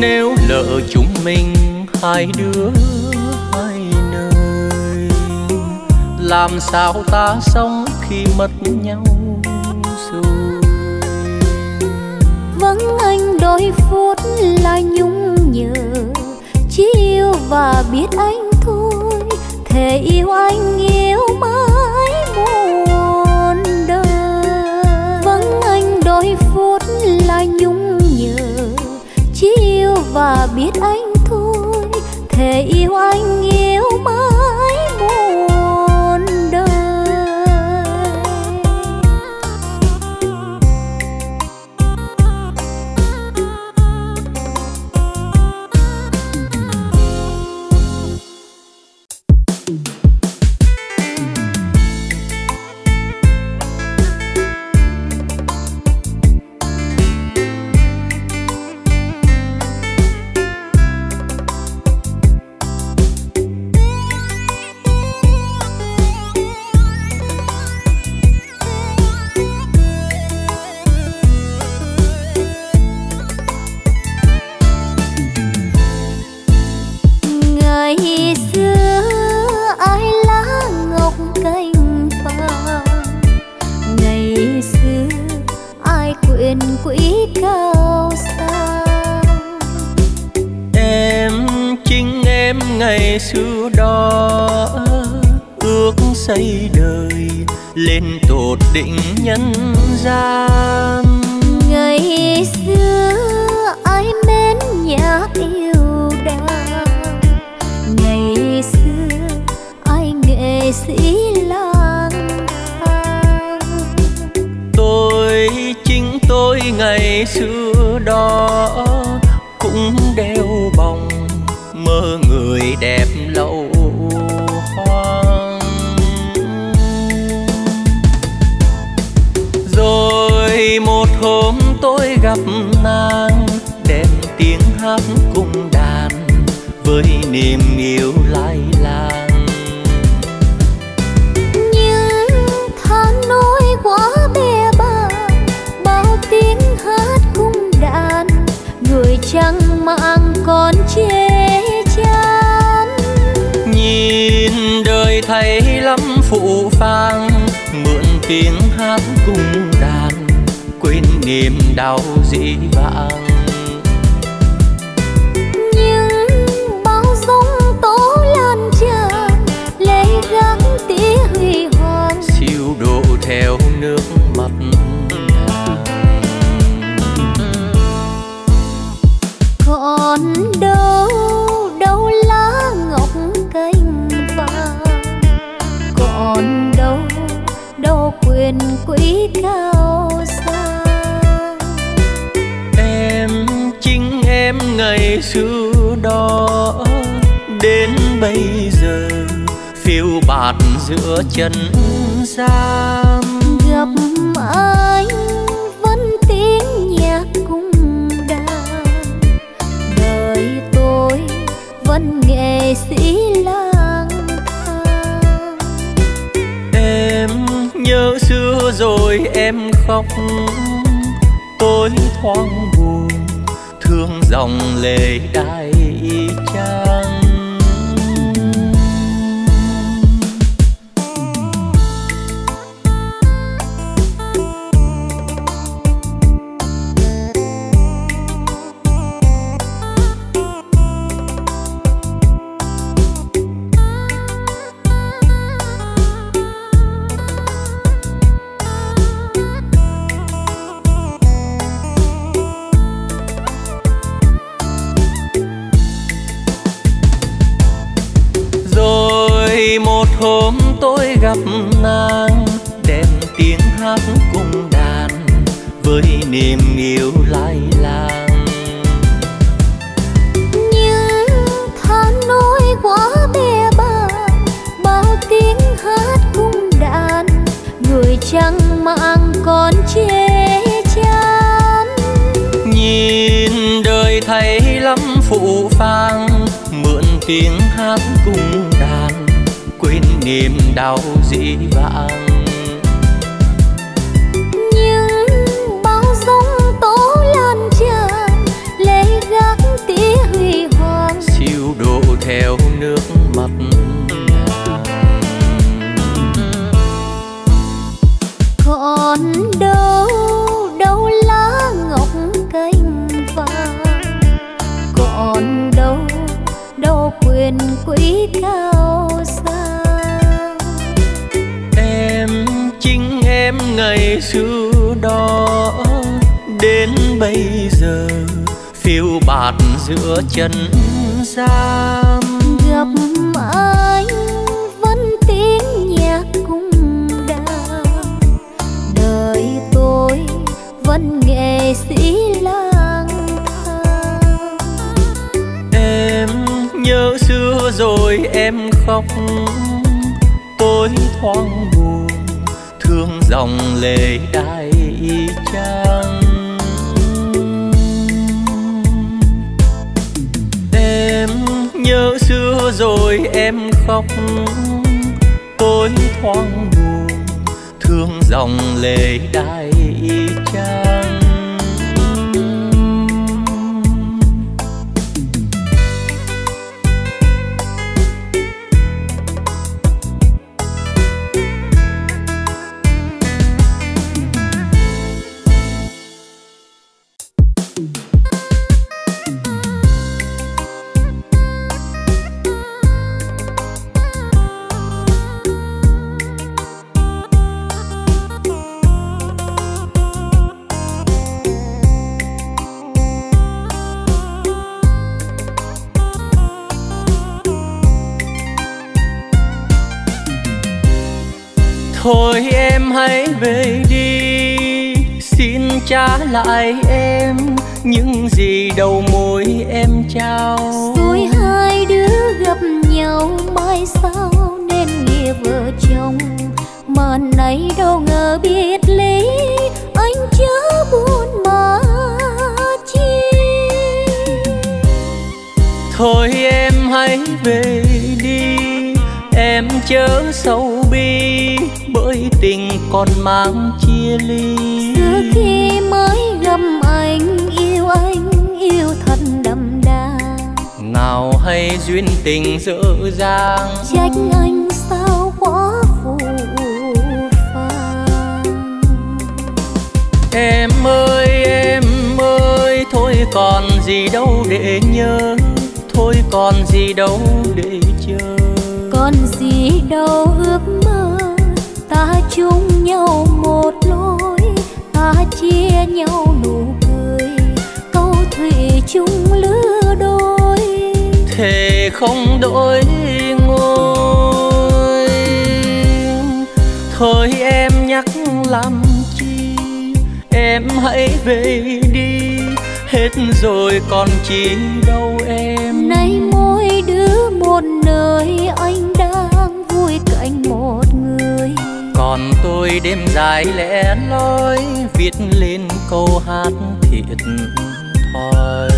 Nếu lỡ chúng mình hai đứa, làm sao ta sống khi mất nhau rồi. Vắng anh đôi phút là nhung nhớ, chỉ yêu và biết anh thôi, thề yêu anh yêu mãi muôn đời. Giữa chân giam. gặp anh vẫn tiếng nhạc cung đàn, đời tôi vẫn nghệ sĩ lang thang. Em nhớ xưa rồi em khóc, tôi thoáng buồn thương dòng lệ đai trắng. Em nhớ xưa rồi em khóc, tôi thoáng buồn thương dòng lệ đai trắng. Thôi em hãy về đi, xin trả lại em những gì đầu môi em trao. Rồi hai đứa gặp nhau mai sau nên nghĩa vợ chồng, mà nay đâu ngờ biết lý anh chớ buồn mà chi. Thôi em hãy về đi, em chớ sầu bi bởi tình còn mang chia ly. Xưa khi mới gặp anh, yêu thật đậm đà, nào hay duyên tình dở dang, trách anh sao quá phù phàng. Em ơi, thôi còn gì đâu để nhớ, thôi còn gì đâu để chờ, còn gì đâu ước mơ. Ta chung nhau một lối, ta chia nhau nụ cười, câu thủy chung lứa đôi, thề không đổi ngôi. Thôi em nhắc làm chi, em hãy về đi, hết rồi còn chi đâu em. Nay mỗi đứa một nơi, anh đang vui cạnh một người, còn tôi đêm dài lẻ loi viết lên câu hát thiệt thòi.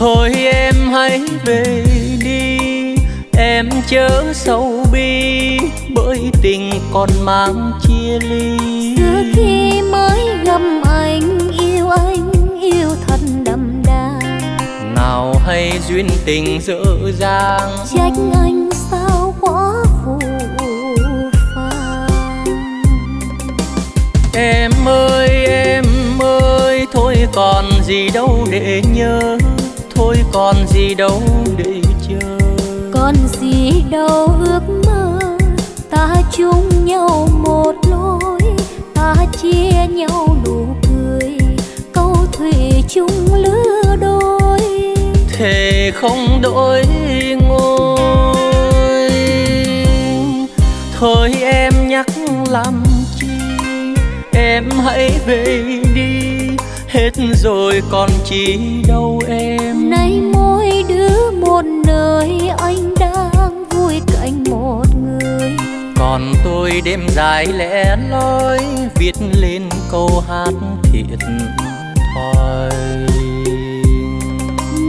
Thôi em hãy về đi, em chớ sầu bi bởi tình còn mang chia ly. Xưa khi mới gặp anh, yêu thật đậm đà, nào hay duyên tình dở dang, trách anh sao quá phù phàng. Em ơi, thôi còn gì đâu để nhớ, thôi còn gì đâu để chờ, còn gì đâu ước mơ. Ta chung nhau một lối, ta chia nhau nụ cười, câu thủy chung lứa đôi, thề không đổi ngôi. Thôi em nhắc làm chi, em hãy về đi, hết rồi còn chi đâu em. Nay mỗi đứa một nơi, anh đang vui cạnh một người, còn tôi đêm dài lẻ loi viết lên câu hát thiệt thòi.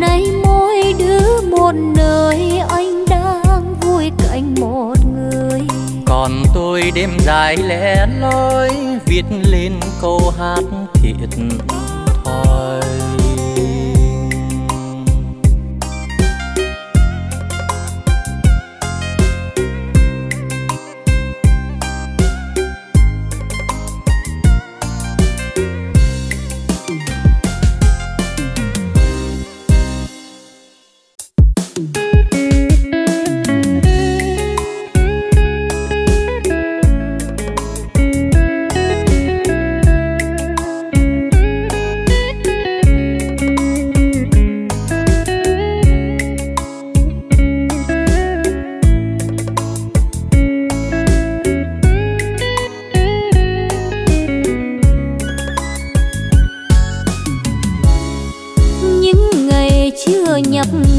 Nay mỗi đứa một nơi, anh đang vui cạnh một người, còn tôi đêm dài lẻ loi viết lên câu hát thiệt thòi.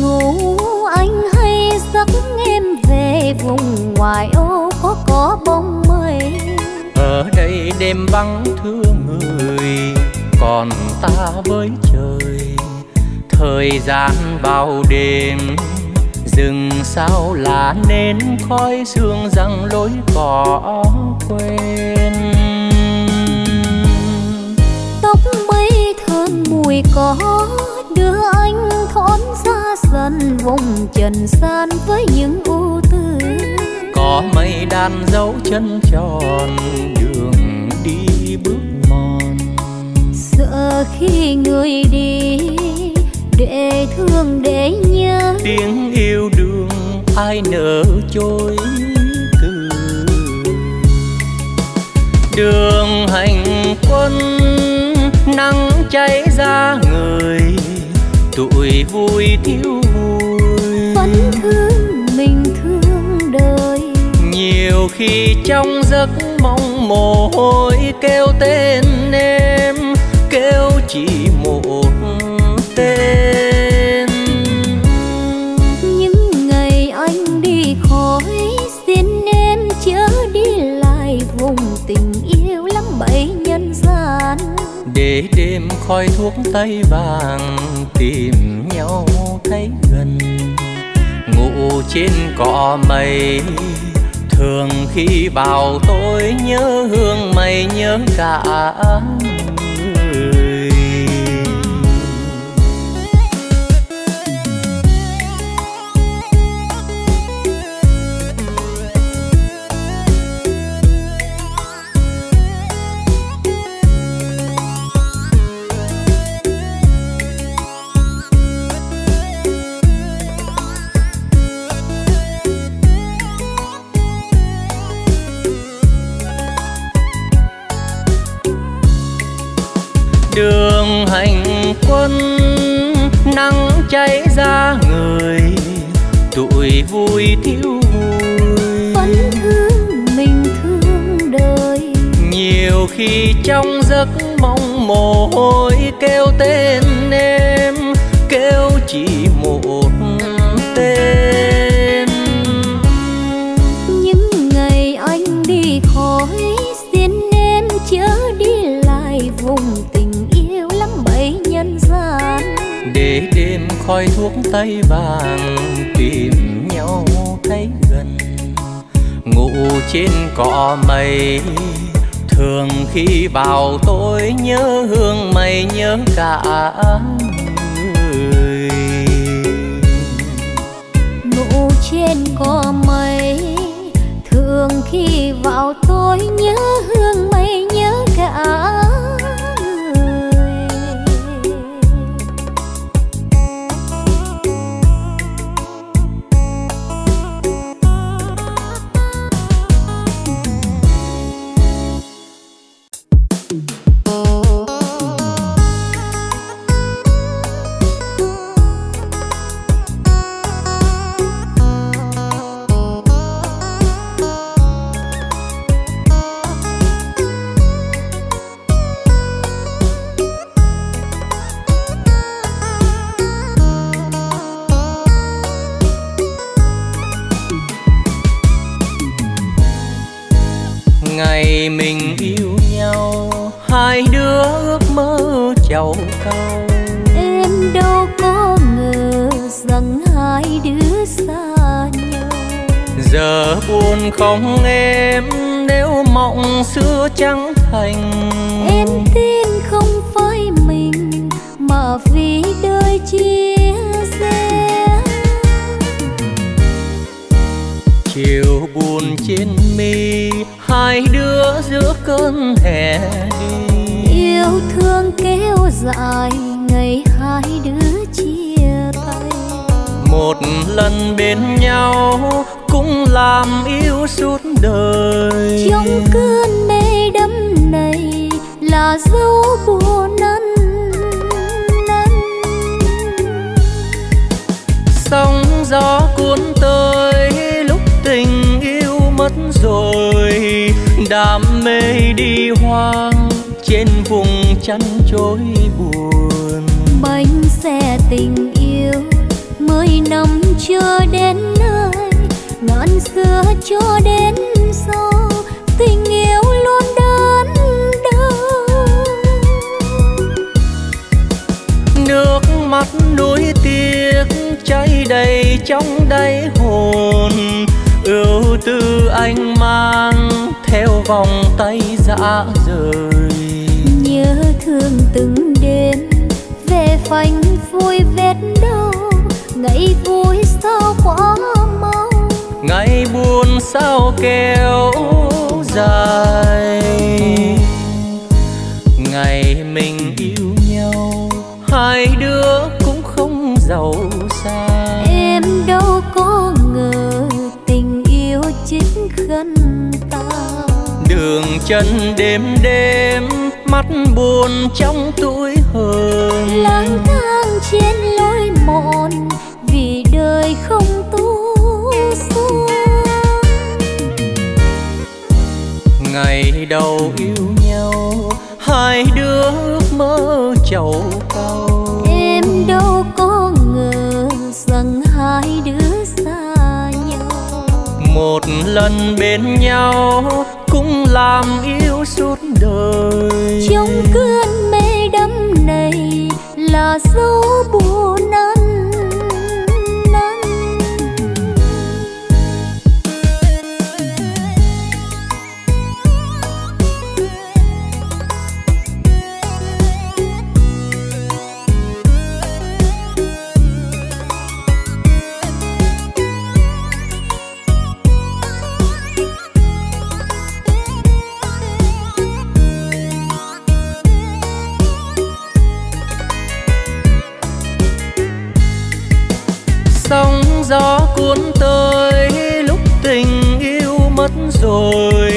ngủ anh hay giấc em về vùng ngoại ô có bóng mây. Ở đây đêm vắng thưa người, còn ta với trời. Thời gian bao đêm rừng sao là nên khói sương răng lối cỏ quên. Tóc mây thơm mùi cỏ đưa anh thốn xa dần vùng trần gian với những ưu tư. Có mây đàn dấu chân tròn đường đi bước mòn. Sợ khi người đi để thương để nhớ, tiếng yêu đương ai nỡ trôi từ. Đường hành quân nắng cháy ra người, tuổi vui thiếu vui vẫn thương mình thương đời. Nhiều khi trong giấc mong mồ hôi kêu tên em, kêu chỉ một tên. Những ngày anh đi khỏi xin em chớ đi lại vùng tình yêu lắm bẫy nhân gian. Để đêm khói thuốc tây vàng tìm nhau thấy gần, ngủ trên cỏ mây thường khi vào tối nhớ hương mây nhớ cả. Đường hành quân nắng cháy ra người, tuổi vui thiếu vui vẫn thương mình thương đời. Nhiều khi trong giấc mong mồ hôi kêu tên em, kêu chỉ một tên. Những ngày anh đi khỏi xin em chớ đi lại vùng tình gian. Để đêm khói thuốc tây vàng tìm nhau thấy gần, ngủ trên cỏ mây thường khi vào tối nhớ hương mây nhớ cả người. Ngủ trên cỏ mây thường khi vào tối nhớ hương mây nhớ cả. Mình yêu nhau hai đứa ước mơ chầu cau. Em đâu có ngờ rằng hai đứa xa nhau. Giờ buồn không em nếu mộng xưa chẳng thành. Em tin không phải mình mà vì đời chia rẽ. Chiều buồn trên mi hai đứa giữa cơn hè đi. Yêu thương kéo dài ngày hai đứa chia tay. Một lần bên nhau cũng làm yêu suốt đời. Trong cơn mê đắm này là dấu buồn ăn năn. Sóng gió cuốn tới lúc tình yêu mất rồi. Đam mê đi hoang trên vùng chăn trối buồn. Bánh xe tình yêu 10 năm chưa đến nơi, ngọn xưa cho đến sau tình yêu luôn đớn đau. Nước mắt nuối tiếc cháy đầy trong đáy hồn, ưu tư anh mang theo vòng tay dã rời. Nhớ thương từng đêm về phanh vui vết đau, ngày vui sao quá mau, ngày buồn sao kéo dài. Ngày mình yêu nhau hai đứa cũng không giàu xa, em đâu có ngờ tình yêu chính gần ta. Đường chân đêm đêm mắt buồn trong tuổi hờn, lang thang trên lối mòn vì đời không tu xuôi. Ngày đầu yêu nhau hai đứa ước mơ trầu cau, em đâu có ngờ rằng hai đứa xa nhau. Một lần bên nhau cũng làm yêu suốt đời, trong cơn mê đắm này là dấu buồn ăn năn. Gió cuốn tới lúc tình yêu mất rồi,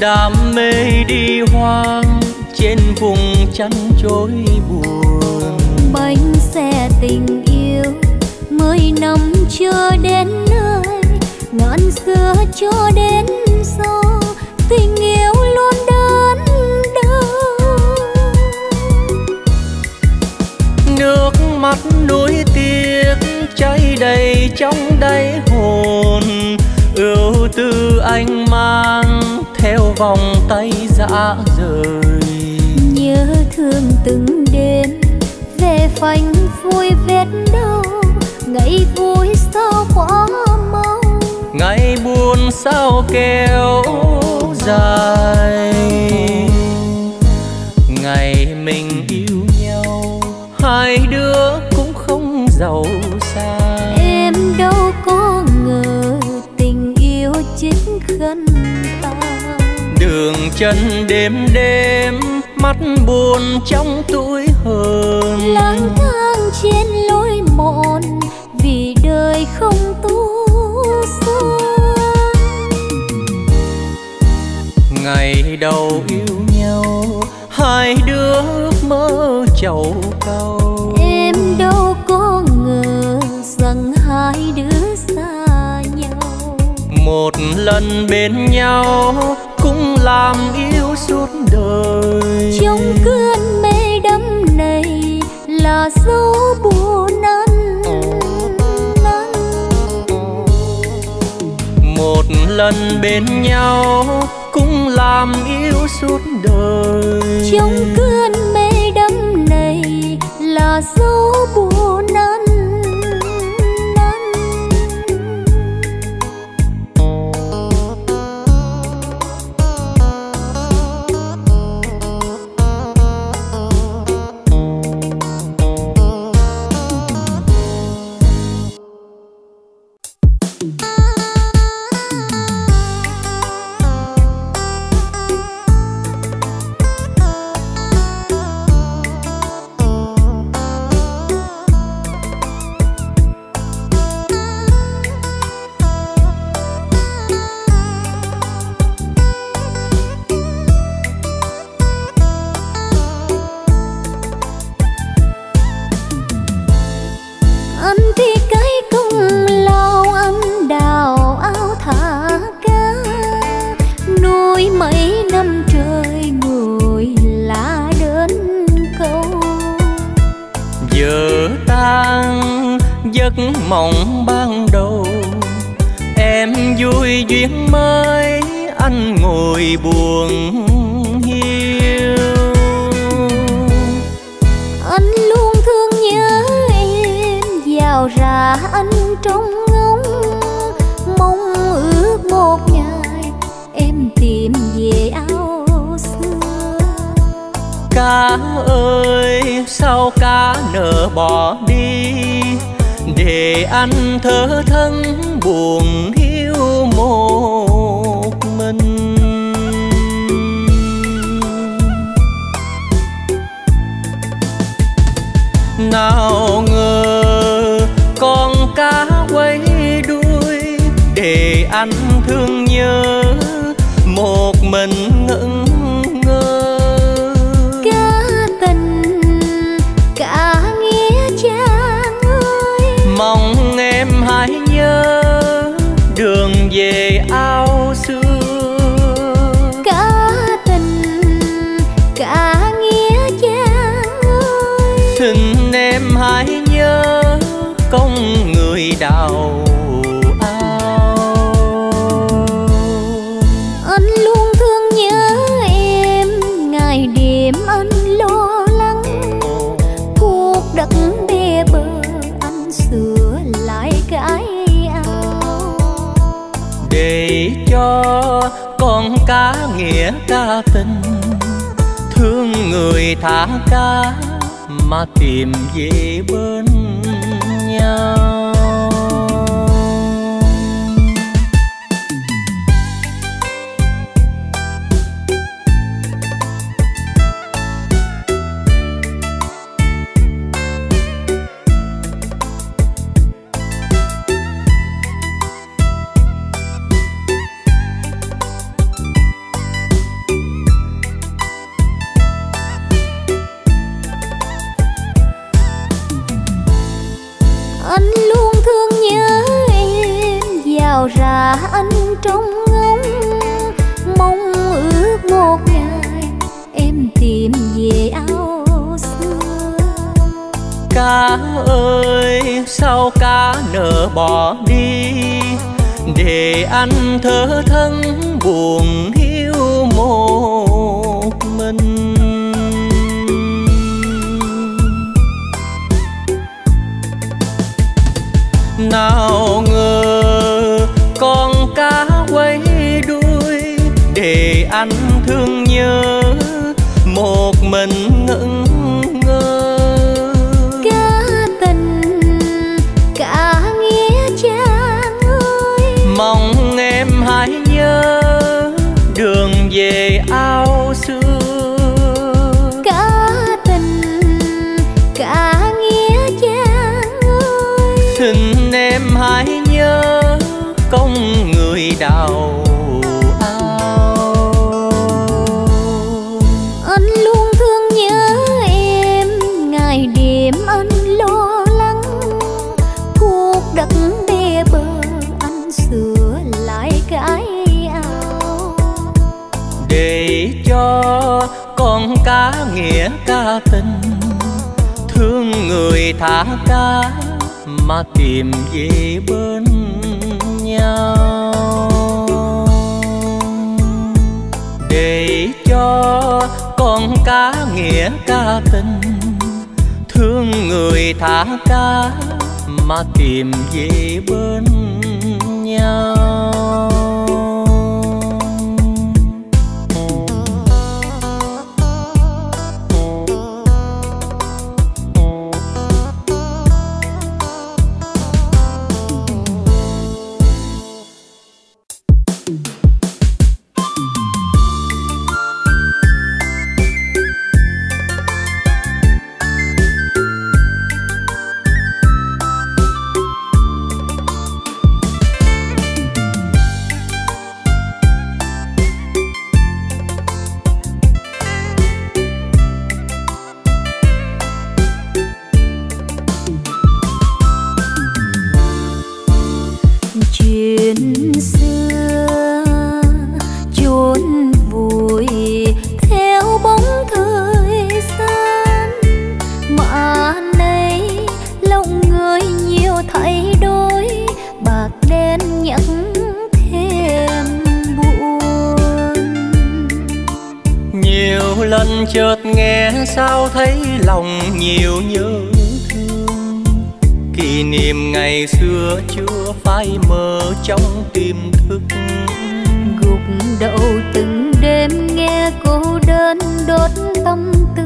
đam mê đi hoang trên vùng chăn trối buồn. Bánh xe tình yêu 10 năm chưa đến nơi, ngọn xưa cho đến sau tình yêu luôn đớn đau. Nước mắt nuối tiếc cháy đầy trong đáy hồn, ưu tư anh mang theo vòng tay dã rời. Nhớ thương từng đêm về phanh vui vết đau, ngày vui sao quá mau, ngày buồn sao kéo dài. Ngày mình yêu nhau hai đứa cũng không giàu xa, em đâu có ngờ tình yêu chính gần ta. Đường chân đêm đêm mắt buồn trong tuổi hờn, lang thang trên lối mòn vì đời không tu xuôi. Ngày đầu yêu nhau hai đứa ước mơ trầu cau, em đâu có ngờ rằng hai đứa xa nhau. Một lần bên nhau cũng làm yêu suốt đời, trong cơn mê đắm này là dấu buồn ăn năn. Một lần bên nhau cũng làm yêu suốt đời, trong cơn mê đắm này là dấu buồn ăn. giấc mộng ban đầu. Em vui duyên mới, anh ngồi buồn hiu. Anh luôn thương nhớ em, vào ra anh trông ngóng, mong ước một ngày em tìm về áo xưa. Cá ơi sao cá nỡ bỏ đi, để anh thở thân buồn hiu một mình. Nào ngờ con cá quay đuôi, để anh thương nhớ một mình ngẩn ngơ. Cá tình cá nghĩa trang ơi, mong em hãy nhớ đường về ao xưa. Cá tình cá nghĩa trang ơi, xin em hãy nhớ công người đào ao. Anh luôn thương nhớ em, ngày đêm anh lo lắng, cuộc đất bê bờ anh sửa lại cái ao. Để cho con cá nghĩa cá tình, thương người thả cá mà tìm về bên nhau. Anh luôn thương nhớ em, vào ra anh trông ngóng, mong ước một ngày em tìm về áo xưa. Cá ơi sao cá nỡ bỏ đi, để anh thở thân buồn hiu một mình. Nào ngờ con cá quay đuôi, để anh thương nhớ một mình ngẩn ngơ. Cá tình cá nghĩa trang ơi, mong em hãy nhớ đường về ao xưa. Cá tình cá nghĩa trang ơi, xin em hãy nhớ công người đào ao. Anh luôn thương nhớ em, ngày đêm anh lo lắng, cuộc đất bê bờ anh sửa lại cái ao. Để cho con cá nghĩa cá tình, thương người thả cá mà tìm về bên nhau. Để cho con cá nghĩa cá tình, thương người thả cá mà tìm về bên nhau. chợt nghe sao thấy lòng nhiều nhớ thương, kỷ niệm ngày xưa chưa phai mờ trong tim thức. Gục đầu từng đêm nghe cô đơn đốt tâm tư,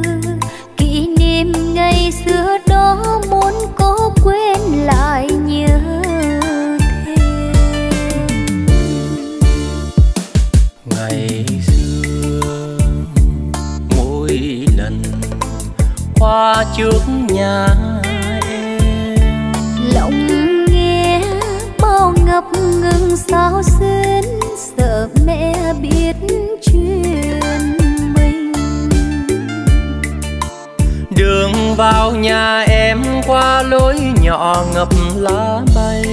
kỷ niệm ngày xưa đó muốn cố quên lại nhớ thêm. Ngày xưa mỗi lần qua trước nhà em, lòng nghe bao ngập ngừng sao xuyến, sợ mẹ biết chuyện mình. Đường vào nhà em qua lối nhỏ ngập lá bay,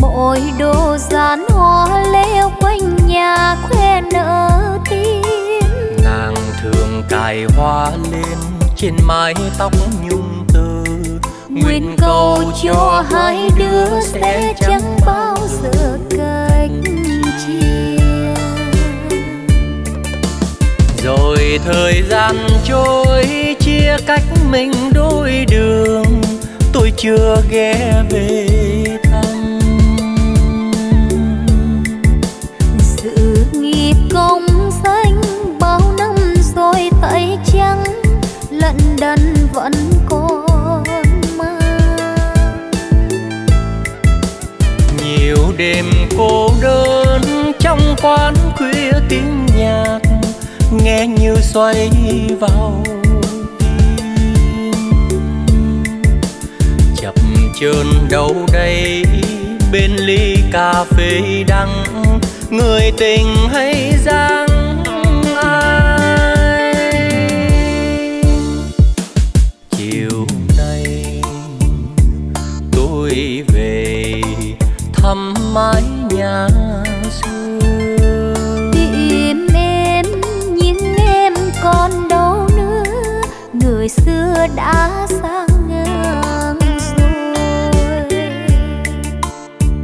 mỗi đồ dán hoa leo quanh nhà khoe nở tim. Nàng thường cài hoa lên trên mái tóc nhung tơ, nguyện cầu cho hai đứa sẽ chẳng bao giờ cách. Rồi thời gian trôi chia cách mình đôi đường, tôi chưa ghé về thăm. Sự nghiệp công danh bao năm rồi tay trắng, lận đận vẫn còn mang. Nhiều đêm cô đơn trong quán khuya tiếng nhạc nghe như xoay vào tim. Chập chờn đâu đây bên ly cà phê đắng, người tình hay dáng ai. Chiều nay tôi về thăm mái nhà xưa, tìm em nhìn em còn đâu nữa, người xưa đã sang ngang rồi.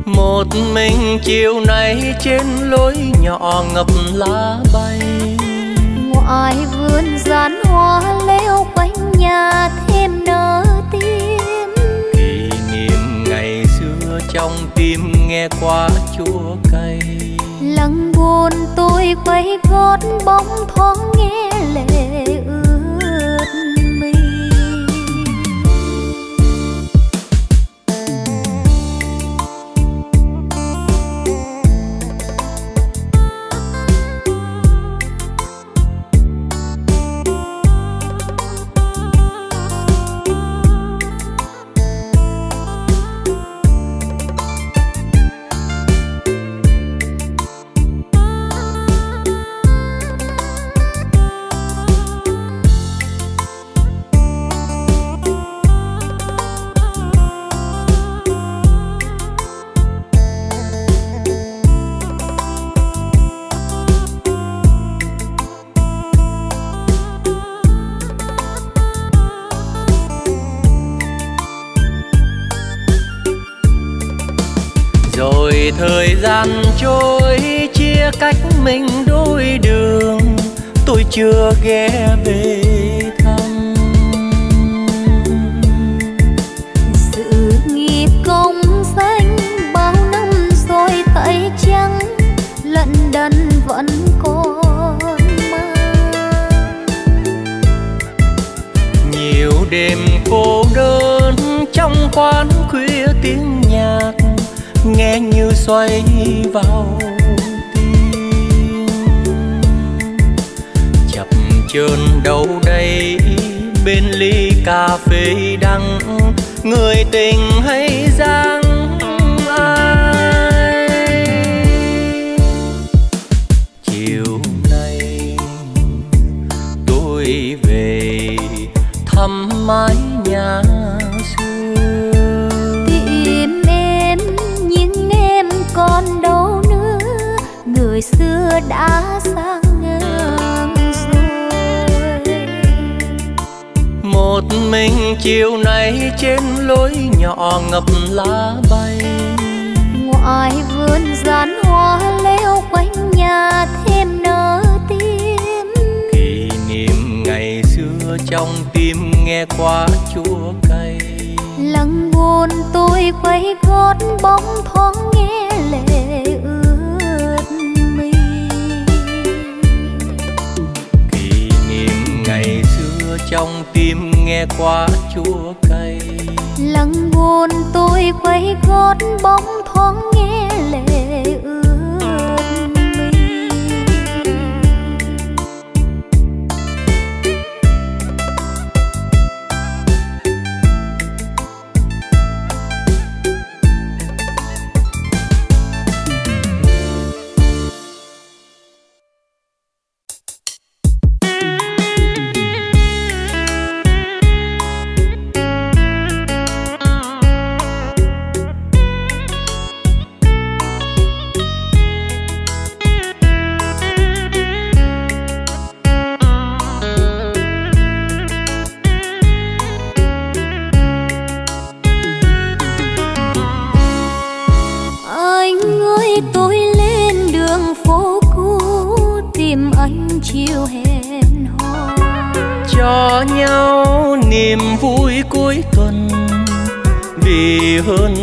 Một mình chiều nay trên lối nhỏ ngập lá bay, ngoài vườn dán hoa leo quanh nhà thêm nở tim. Kỷ niệm ngày xưa trong tim nghe quá chua cay, lắng buồn tôi quay gót bóng thoáng nghe lệ ướt mi. Thời gian trôi chia cách mình đôi đường, tôi chưa ghé về thăm. Sự nghiệp công danh bao năm rồi tay trắng, lận đận vẫn còn mang. Nhiều đêm cô đơn trong quán khuya tiếng nhạc nghe như xoay vào tim. Chập chờn đâu đây bên ly cà phê đắng, người tình hay dáng ai. Chiều nay tôi về thăm mái nhà, còn đâu nữa, người xưa đã sang ngang rồi. Một mình chiều nay trên lối nhỏ ngập lá bay, ngoài vườn dán hoa leo quanh nhà thêm nở tim. Kỷ niệm trong tim nghe qua chua cay. Lắng buồn tôi quay gót bóng thoáng nghe lệ ướt mi. Kỷ niệm ngày xưa trong tim nghe qua chua cay. Lắng buồn tôi quay gót bóng thoáng nghe lệ ướt.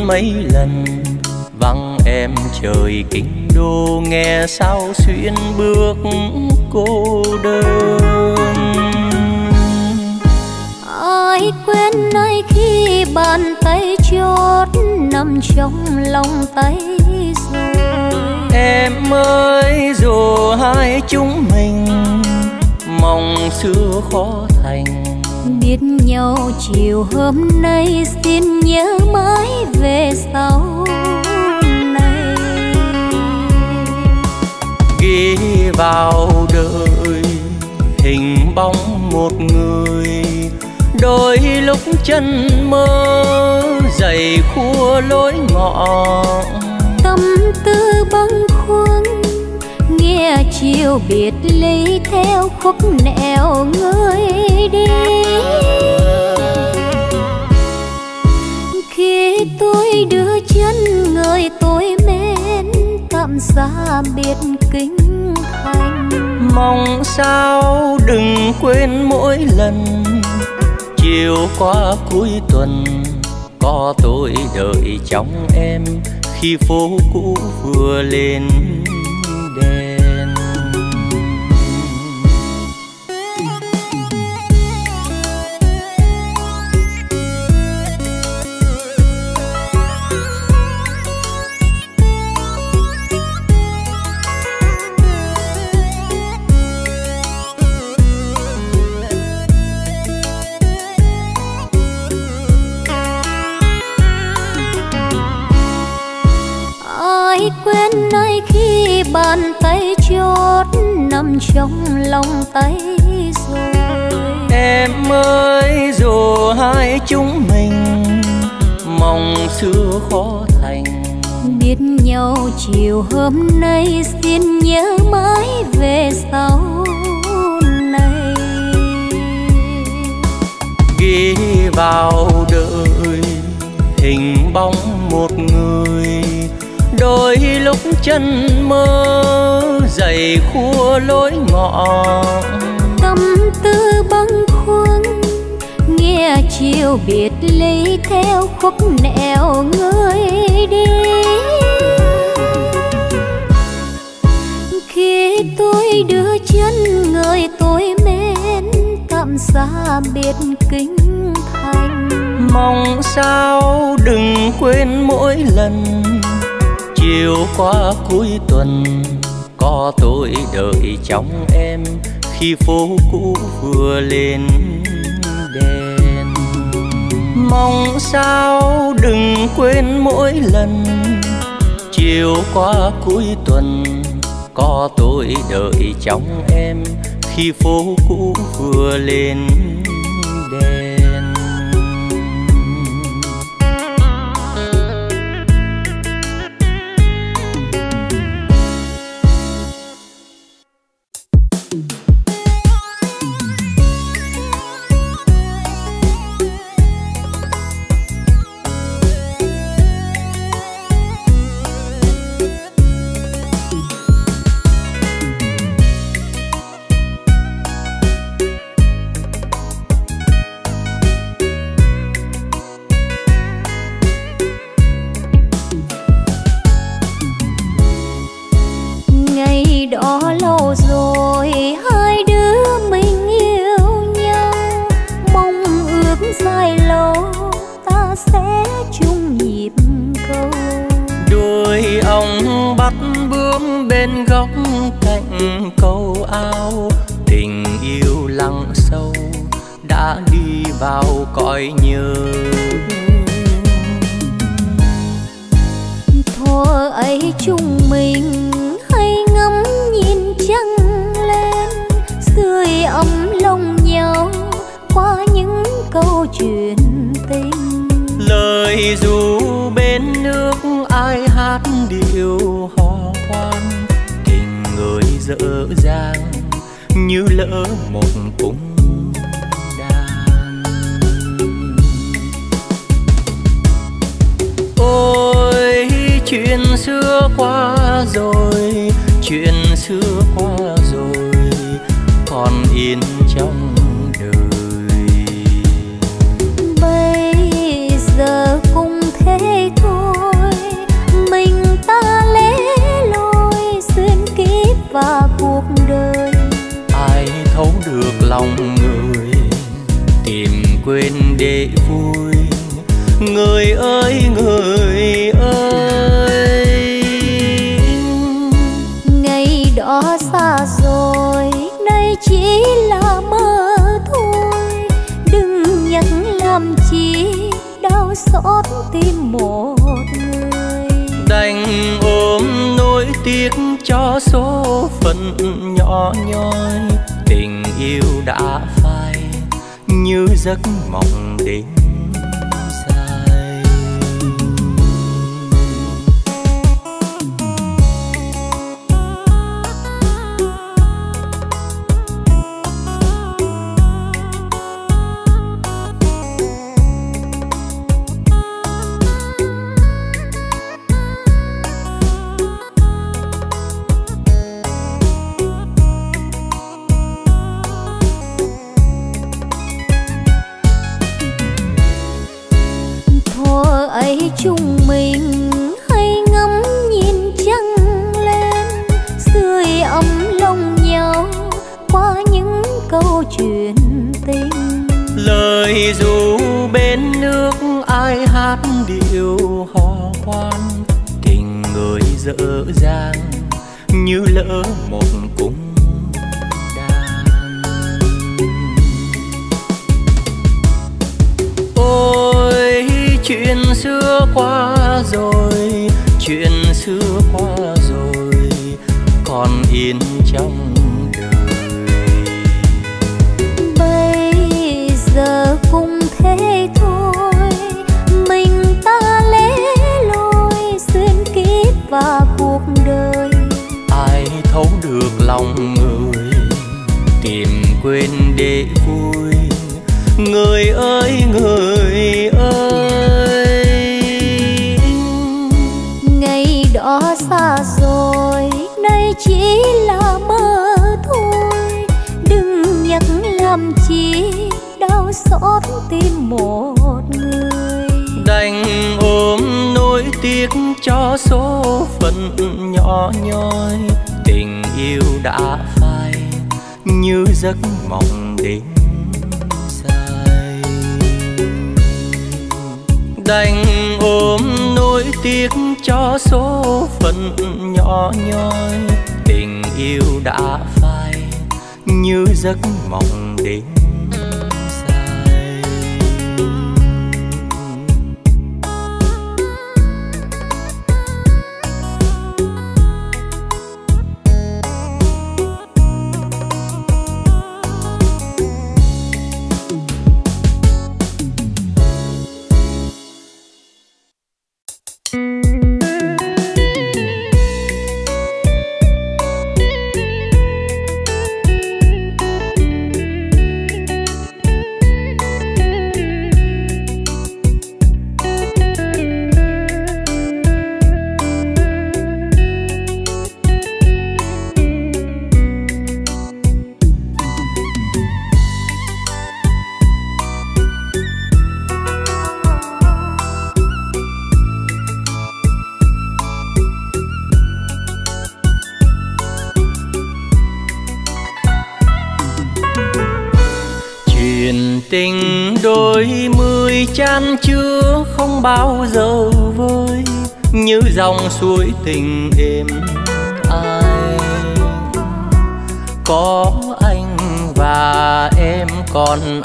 Mấy lần vắng em trời kinh đô nghe sao xuyên bước cô đơn. Ai quên nơi khi bàn tay chót nằm trong lòng tay rồi. Em ơi dù hai chúng mình mong xưa khó thành. Biết nhau chiều hôm nay xin nhớ mãi về sau này. Ghi vào đời hình bóng một người, đôi lúc chân mơ dày khua lối ngõ. Tâm tư bâng khuâng nghe chiều biệt ly theo khúc nẻo người đi. Khi tôi đưa chân người tôi mến tạm xa biệt kinh thành. Mong sao đừng quên mỗi lần chiều qua cuối tuần có tôi đợi trong em khi phố cũ vừa lên. Bàn tay chót nằm trong lòng tay rồi. Em ơi dù hai chúng mình mong xưa khó thành. Biết nhau chiều hôm nay xin nhớ mãi về sau này. Ghi vào đời hình bóng một người, đôi lúc chân mơ dày khua lối ngõ. Tâm tư bâng khuâng nghe chiều biệt ly theo khúc nẻo người đi. Khi tôi đưa chân người tôi mến tạm xa biệt kinh thành. Mong sao đừng quên mỗi lần chiều qua cuối tuần có tôi đợi trong em khi phố cũ vừa lên đèn. Mong sao đừng quên mỗi lần chiều qua cuối tuần có tôi đợi trong em khi phố cũ vừa lên. đã đi vào cõi nhớ. Thuở ấy chúng mình hay ngắm nhìn trăng lên, sưởi ấm lòng nhau qua những câu chuyện tình. Lời ru bên nước ai hát điệu hò khoan, tình người dở dang như lỡ một cung. Ôi chuyện xưa qua rồi, chuyện xưa qua rồi, còn in trong đời. Bây giờ cũng thế thôi, mình ta lẻ loi xuyên kiếp và cuộc đời. Ai thấu được lòng người, tìm quên để vui. Người ơi, người ơi, ngày đó xa rồi, nay chỉ là mơ thôi. Đừng nhắc làm chi đau xót tim một người. Đành ôm nỗi tiếc cho số phận nhỏ nhoi. Tình yêu đã phai như giấc mộng đêm. Chúng mình hay ngắm nhìn trăng lên, sưởi ấm lòng nhau qua những câu chuyện tình. Lời ru bên nước ai hát điệu hò khoan, tình người dở dang như lỡ một cung đàn. Ôi chuyện xưa qua rồi, chuyện xưa qua rồi, còn in trong đời. Bây giờ cũng thế thôi, mình ta lẻ loi xuyên kiếp và cuộc đời. Ai thấu được lòng người, tìm quên để vui. Người ơi, người ơi, ngày đó xa rồi, nay chỉ là mơ thôi. Đừng nhắc làm chi đau xót tim một người. Đành ôm nỗi tiếc cho số phận nhỏ nhoi. Tình yêu đã phai như giấc mộng đêm. Đành ôm nỗi tiếc cho số phận nhỏ nhoi. Tình yêu đã phai như giấc mộng đêm. Chan chứa không bao giờ vơi, như dòng suối tình êm ai. Có anh và em còn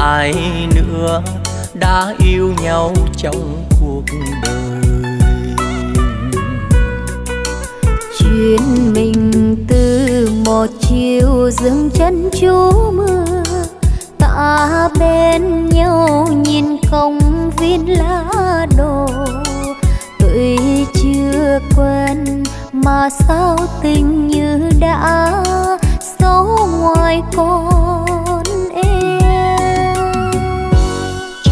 ai nữa đã yêu nhau trong cuộc đời. Chuyên mình từ một chiều dừng chân trú mưa, ta bên nhau nhìn công viên lá đồ. Tôi chưa quen mà sao tình như đã xấu ngoài con em.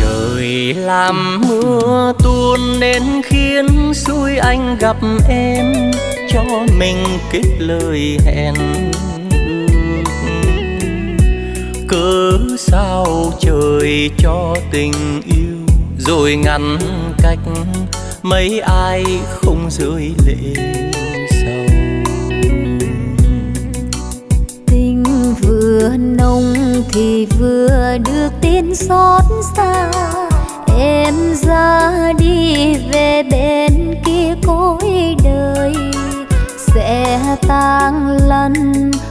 Trời làm mưa tuôn đến khiến xui anh gặp em, cho mình kết lời hẹn ước. Cớ sao trời cho tình yêu rồi ngăn cách, mấy ai không rơi lệ sầu. Tình vừa nông thì vừa được tin xót xa, em ra đi về bên kia cõi đời sẽ tang lăn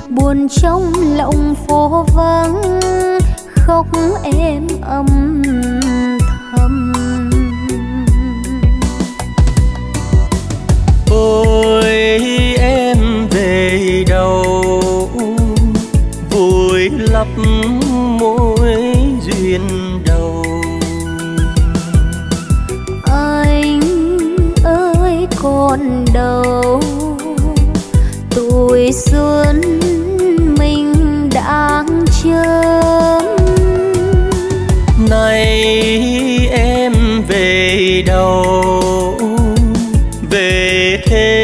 buồn trong lòng phố vắng, khóc em âm thầm. Ôi em về đâu vùi lấp mối duyên đầu. Anh ơi còn đâu tuổi xuân mình đang chờ. Này em về đâu về thế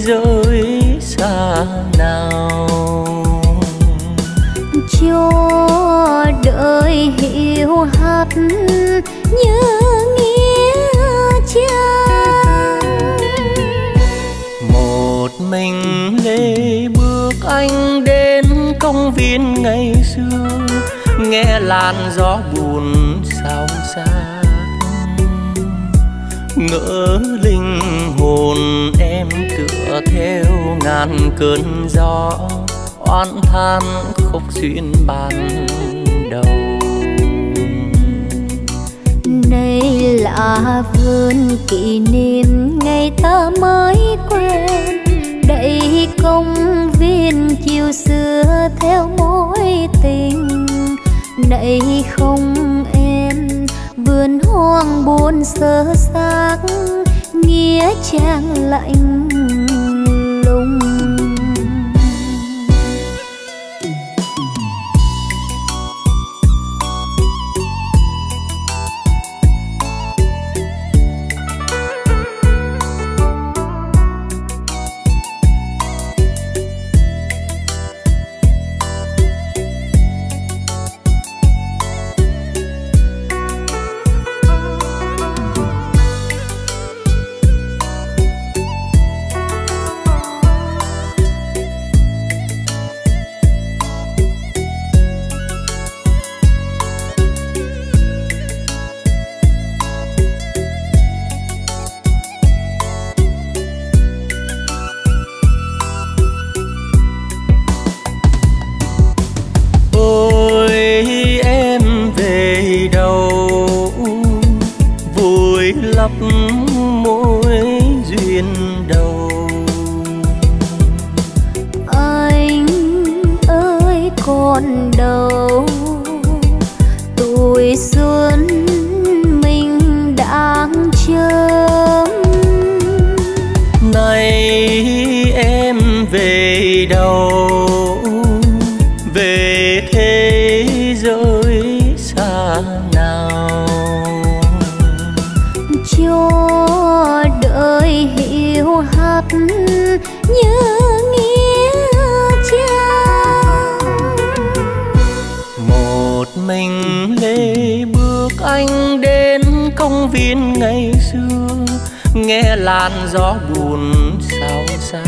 giới xa nào, cho đời hiểu hát như nghĩa trang. Một mình lê bước anh đến công viên ngày xưa, nghe làn gió buồn xao xao. Ngỡ linh hồn em tựa theo ngàn cơn gió, oán than khóc duyên ban đầu. Nay là vườn kỷ niệm ngày ta mới quen, đầy công viên chiều xưa theo mối tình. Nay không em vườn hoang buồn sơ xác, nghĩa trang lạnh lùng. Mối duyên đầu. Anh ơi còn đâu tuổi xuân mình đang chờ. Này em về đâu về thế giới xa nào, cho đời hiểu hát như nghĩa trang. Một mình lê bước anh đến công viên ngày xưa, nghe làn gió buồn xao xát.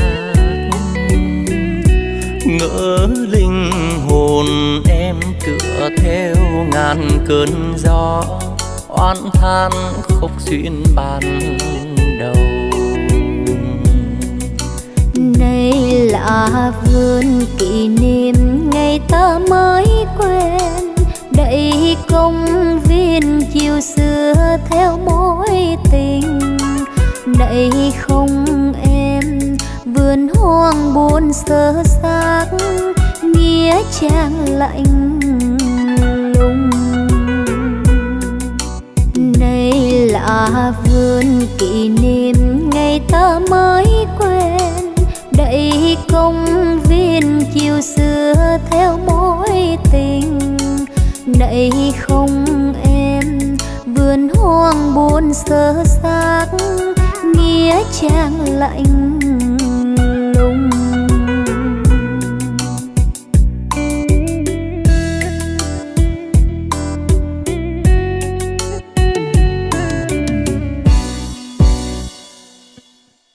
Ngỡ linh hồn em tựa theo ngàn cơn gió, oán than khóc duyên ban đầu. Nay là vườn kỷ niệm ngày ngày ta mới quen đầy công viên chiều xưa theo mối tình. Này không em vườn hoang buồn sơ xác nghĩa trang lạnh lùng. Này là vườn kỷ niệm ngày ta mới quen đầy công viên chiều xưa theo mối tình. Này không em vườn hoang buồn sơ xác nghĩa trang lạnh.